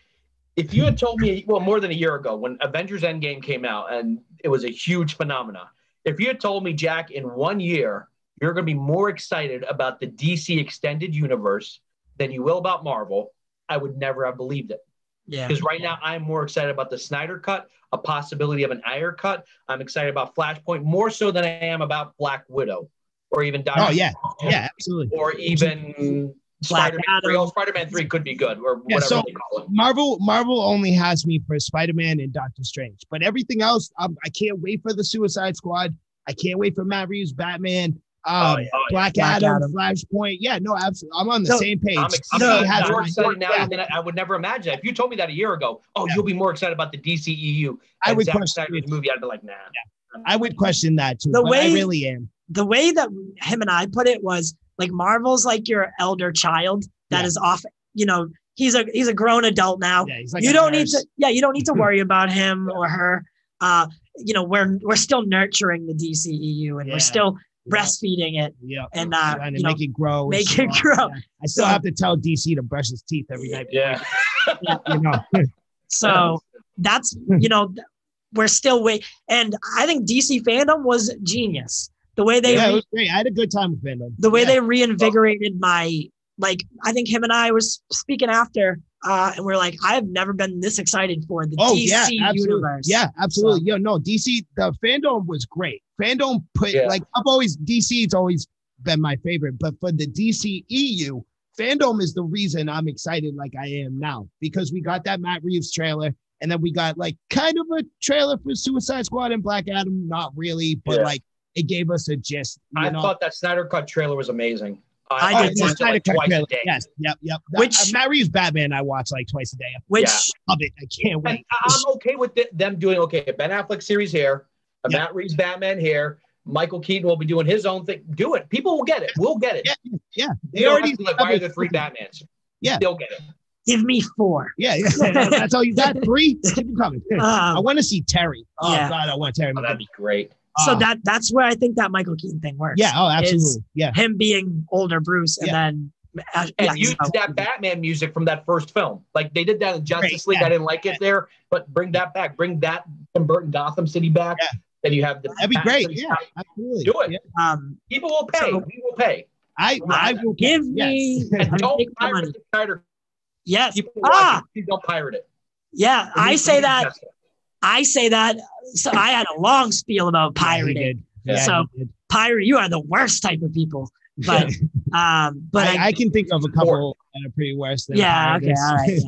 If you had told me, well, more than a year ago, when Avengers Endgame came out and it was a huge phenomenon, if you had told me, Jack, in one year, you're going to be more excited about the D C Extended Universe than you will about Marvel, I would never have believed it. Yeah. Because right now, I'm more excited about the Snyder Cut, a possibility of an Ayer Cut. I'm excited about Flashpoint more so than I am about Black Widow or even Doctor Oh, yeah. Yeah, absolutely. Or even... Spider-Man three, Spider-Man three could be good, or yeah, whatever so they call it. Marvel, Marvel only has me for Spider-Man and Doctor Strange, but everything else, I'm, I can't wait for the Suicide Squad. I can't wait for Matt Reeves, Batman, um, oh, yeah, Black, yeah. Adam, Black Adam, Flashpoint. Yeah, no, absolutely. I'm on the so, same page. I'm excited, I'm more excited now yeah. than I, I would never imagine. If you told me that a year ago, oh, yeah. you'll be more excited about the D C E U. I would Zack question the movie. I'd be like, nah. Yeah. I would question that too. The way, I really am. The way that him and I put it was, like, Marvel's like your elder child that yeah. is off, you know, he's a, he's a grown adult now. Yeah, he's like you don't nurse. need to, yeah, you don't need to worry about him yeah. or her. Uh, you know, we're, we're still nurturing the D C E U and yeah. we're still yeah. breastfeeding it yeah. and, uh, and you know, make it grow. Make so it on. grow. Yeah. I still so, have to tell D C to brush his teeth every night. Yeah. yeah. You know. So that's, you know, we're still wait. And I think D C fandom was genius. The way they, yeah, it was great. I had a good time with fandom. The way yeah. they reinvigorated my, like, I think him and I was speaking after, uh, and we we're like, I've never been this excited for the oh, D C yeah, universe. Yeah, absolutely. So. Yo, no, D C, the fandom was great. Fandom put, yeah. like, I've always, D C's always been my favorite, but for the D C E U, fandom is the reason I'm excited like I am now, because we got that Matt Reeves trailer, and then we got, like, kind of a trailer for Suicide Squad and Black Adam, not really, but yeah. like, it gave us a gist. I know? thought that Snyder Cut trailer was amazing. I, I did watch it like twice trailer. a day. Yes, yep, yep. Which uh, Matt Reeves Batman I watch like twice a day. Which yeah. love it. I can't wait. I, I'm okay with th- them doing okay. Ben Affleck series here, a yep. Matt Reeves Batman here. Michael Keaton will be doing his own thing. Do it. People will get it. We'll get it. Yeah, yeah. They already like, why are there three Batmans? Yeah, they'll get it. Give me four. Yeah, yeah. That's all you got. Three. Keep them coming. Um, I want to see Terry. Oh yeah. God, I want Terry. Oh, that'd be great. So uh, that that's where I think that Michael Keaton thing works. Yeah, oh, absolutely. Yeah, him being older Bruce, and yeah. then uh, and yeah, use so. that Batman music from that first film. Like they did that in Justice League. Yeah. I didn't like it there, but bring that back. Bring that Tim Burton Gotham City back. Yeah. Then you have the that'd be great. City yeah, City. absolutely. Do it. Yeah. Um, people will pay. So we will pay. I I will give me. Yes. And don't pirate the Snyder. Yes. People ah. It. Don't pirate it. Yeah, and I say that. I say that. So I had a long spiel about pirating. Yeah, yeah, so pirate, you are the worst type of people. But um, but I, I, I can think of a couple that are pretty worse than yeah. Okay, all right.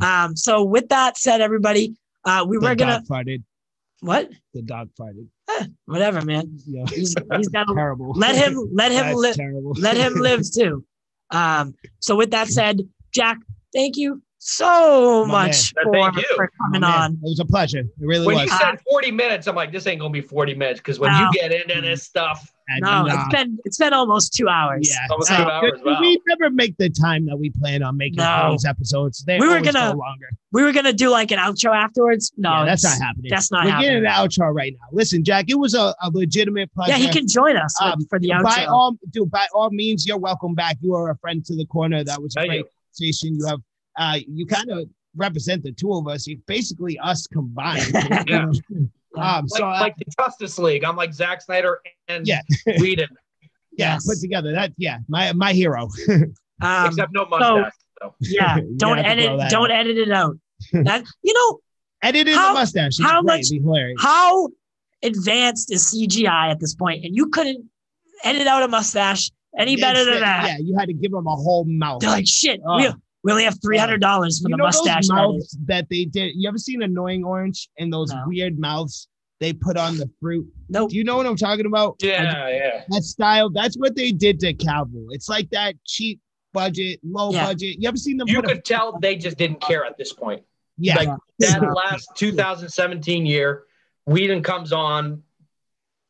Yeah. um. So with that said, everybody, uh, we the were gonna. Dog farted. What? The dog farted. Eh, whatever, man. Yeah. He's, he's got a, terrible. Let him. Let him live. Let him live too. Um. So with that said, Jack, thank you so My much for, for coming on. It was a pleasure. It really when was. When you said forty minutes, I'm like, this ain't going to be forty minutes because when no. you get into this stuff. No, it's been it's been almost two hours. Yeah, almost two uh, hours. Wow. We never make the time that we plan on making no. those episodes. They we were gonna go longer. We were gonna do like an outro afterwards. No, yeah, that's not happening. That's not. We're happening. We're getting an outro right now. Listen, Jack, it was a, a legitimate pleasure. Yeah, he can join us um, with, for the outro. By all, dude, by all means, you're welcome back. You are a friend to the corner. That was a Thank great you. conversation. You have, uh, you kind of represent the two of us. You basically us combined. yeah. Um, like, so, uh, like the Justice League, I'm like Zack Snyder and yeah. Whedon. yeah, yes. Put together. That yeah, my my hero. um, Except no mustache. So, so. Yeah, don't edit. Don't out. edit it out. That you know, edit in the mustache. It's how great, much? How advanced is C G I at this point? And you couldn't edit out a mustache any yeah, better than that. Yeah, you had to give him a whole mouth. They're like shit. Oh. Real. We only have three hundred dollars for you the know mustache. Those mouths that they did. You ever seen Annoying Orange and those no. weird mouths they put on the fruit? No. Nope. Do you know what I'm talking about? Yeah, like, yeah. That style. That's what they did to Cavill. It's like that cheap budget, low yeah. budget. You ever seen them? You could a- tell they just didn't care at this point. Yeah. Like that last two thousand seventeen year, Whedon comes on.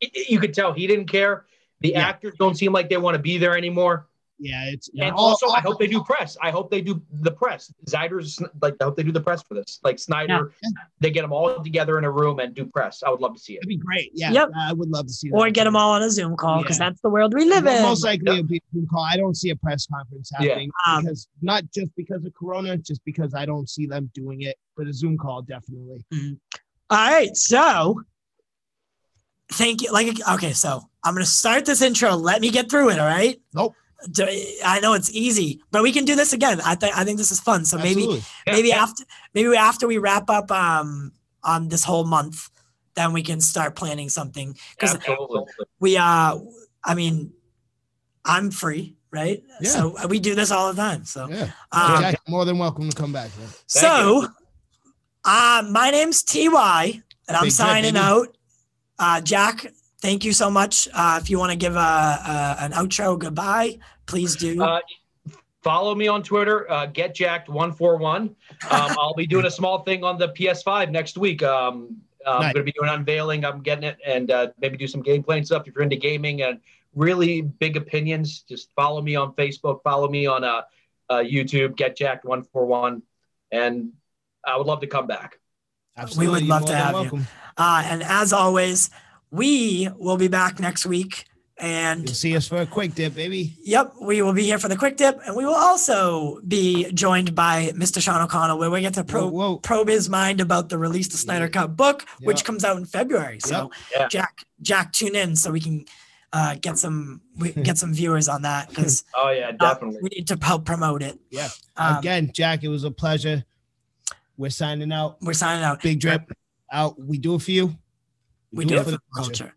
You could tell he didn't care. The yeah. actors don't seem like they want to be there anymore. Yeah, it's yeah. and also oh, I hope they do press. I hope they do the press. Snyder's like I hope they do the press for this. Like Snyder, yeah. they get them all together in a room and do press. I would love to see it. It'd be great. Yeah, yep. I would love to see that. Or get them all on a Zoom call because yeah. that's the world we live well, in. Most likely yep. it'd be a Zoom call. I don't see a press conference happening yeah. um, because not just because of Corona, just because I don't see them doing it, but a Zoom call definitely. Mm-hmm. All right, so thank you. Like okay, so I'm gonna start this intro. Let me get through it. All right. Nope. I know it's easy, but we can do this again. I think I think this is fun. So maybe Absolutely. maybe yeah. after maybe after we wrap up um on this whole month, then we can start planning something because we uh I mean I'm free, right? Yeah. So we do this all the time. So yeah, um, Jack, more than welcome to come back. So, uh, my name's T Y, and I'm Big signing tip, out. Uh, Jack. Thank you so much. Uh, if you want to give a, a, an outro goodbye, please do. Uh, follow me on Twitter, uh, get jacked one four one. Um, I'll be doing a small thing on the P S five next week. Um, I'm nice. going to be doing unveiling. I'm getting it and uh, maybe do some gameplay and stuff. If you're into gaming and really big opinions, just follow me on Facebook. Follow me on uh, uh, YouTube, get jacked one four one. And I would love to come back. Absolutely. We would love to have welcome. you. Uh, and as always, we will be back next week, and you'll see us for a quick dip, baby. Yep, we will be here for the quick dip, and we will also be joined by Mister Sean O'Connell, where we get to pro- whoa, whoa. probe his mind about the release of the Snyder Cut book, yep. which comes out in February. So, yep. yeah. Jack, Jack, tune in so we can uh, get some we get some viewers on that because oh yeah, definitely uh, we need to help promote it. Yeah, um, again, Jack, it was a pleasure. We're signing out. We're signing out. Big drip out. We do it for you. We, we do it for the culture. culture.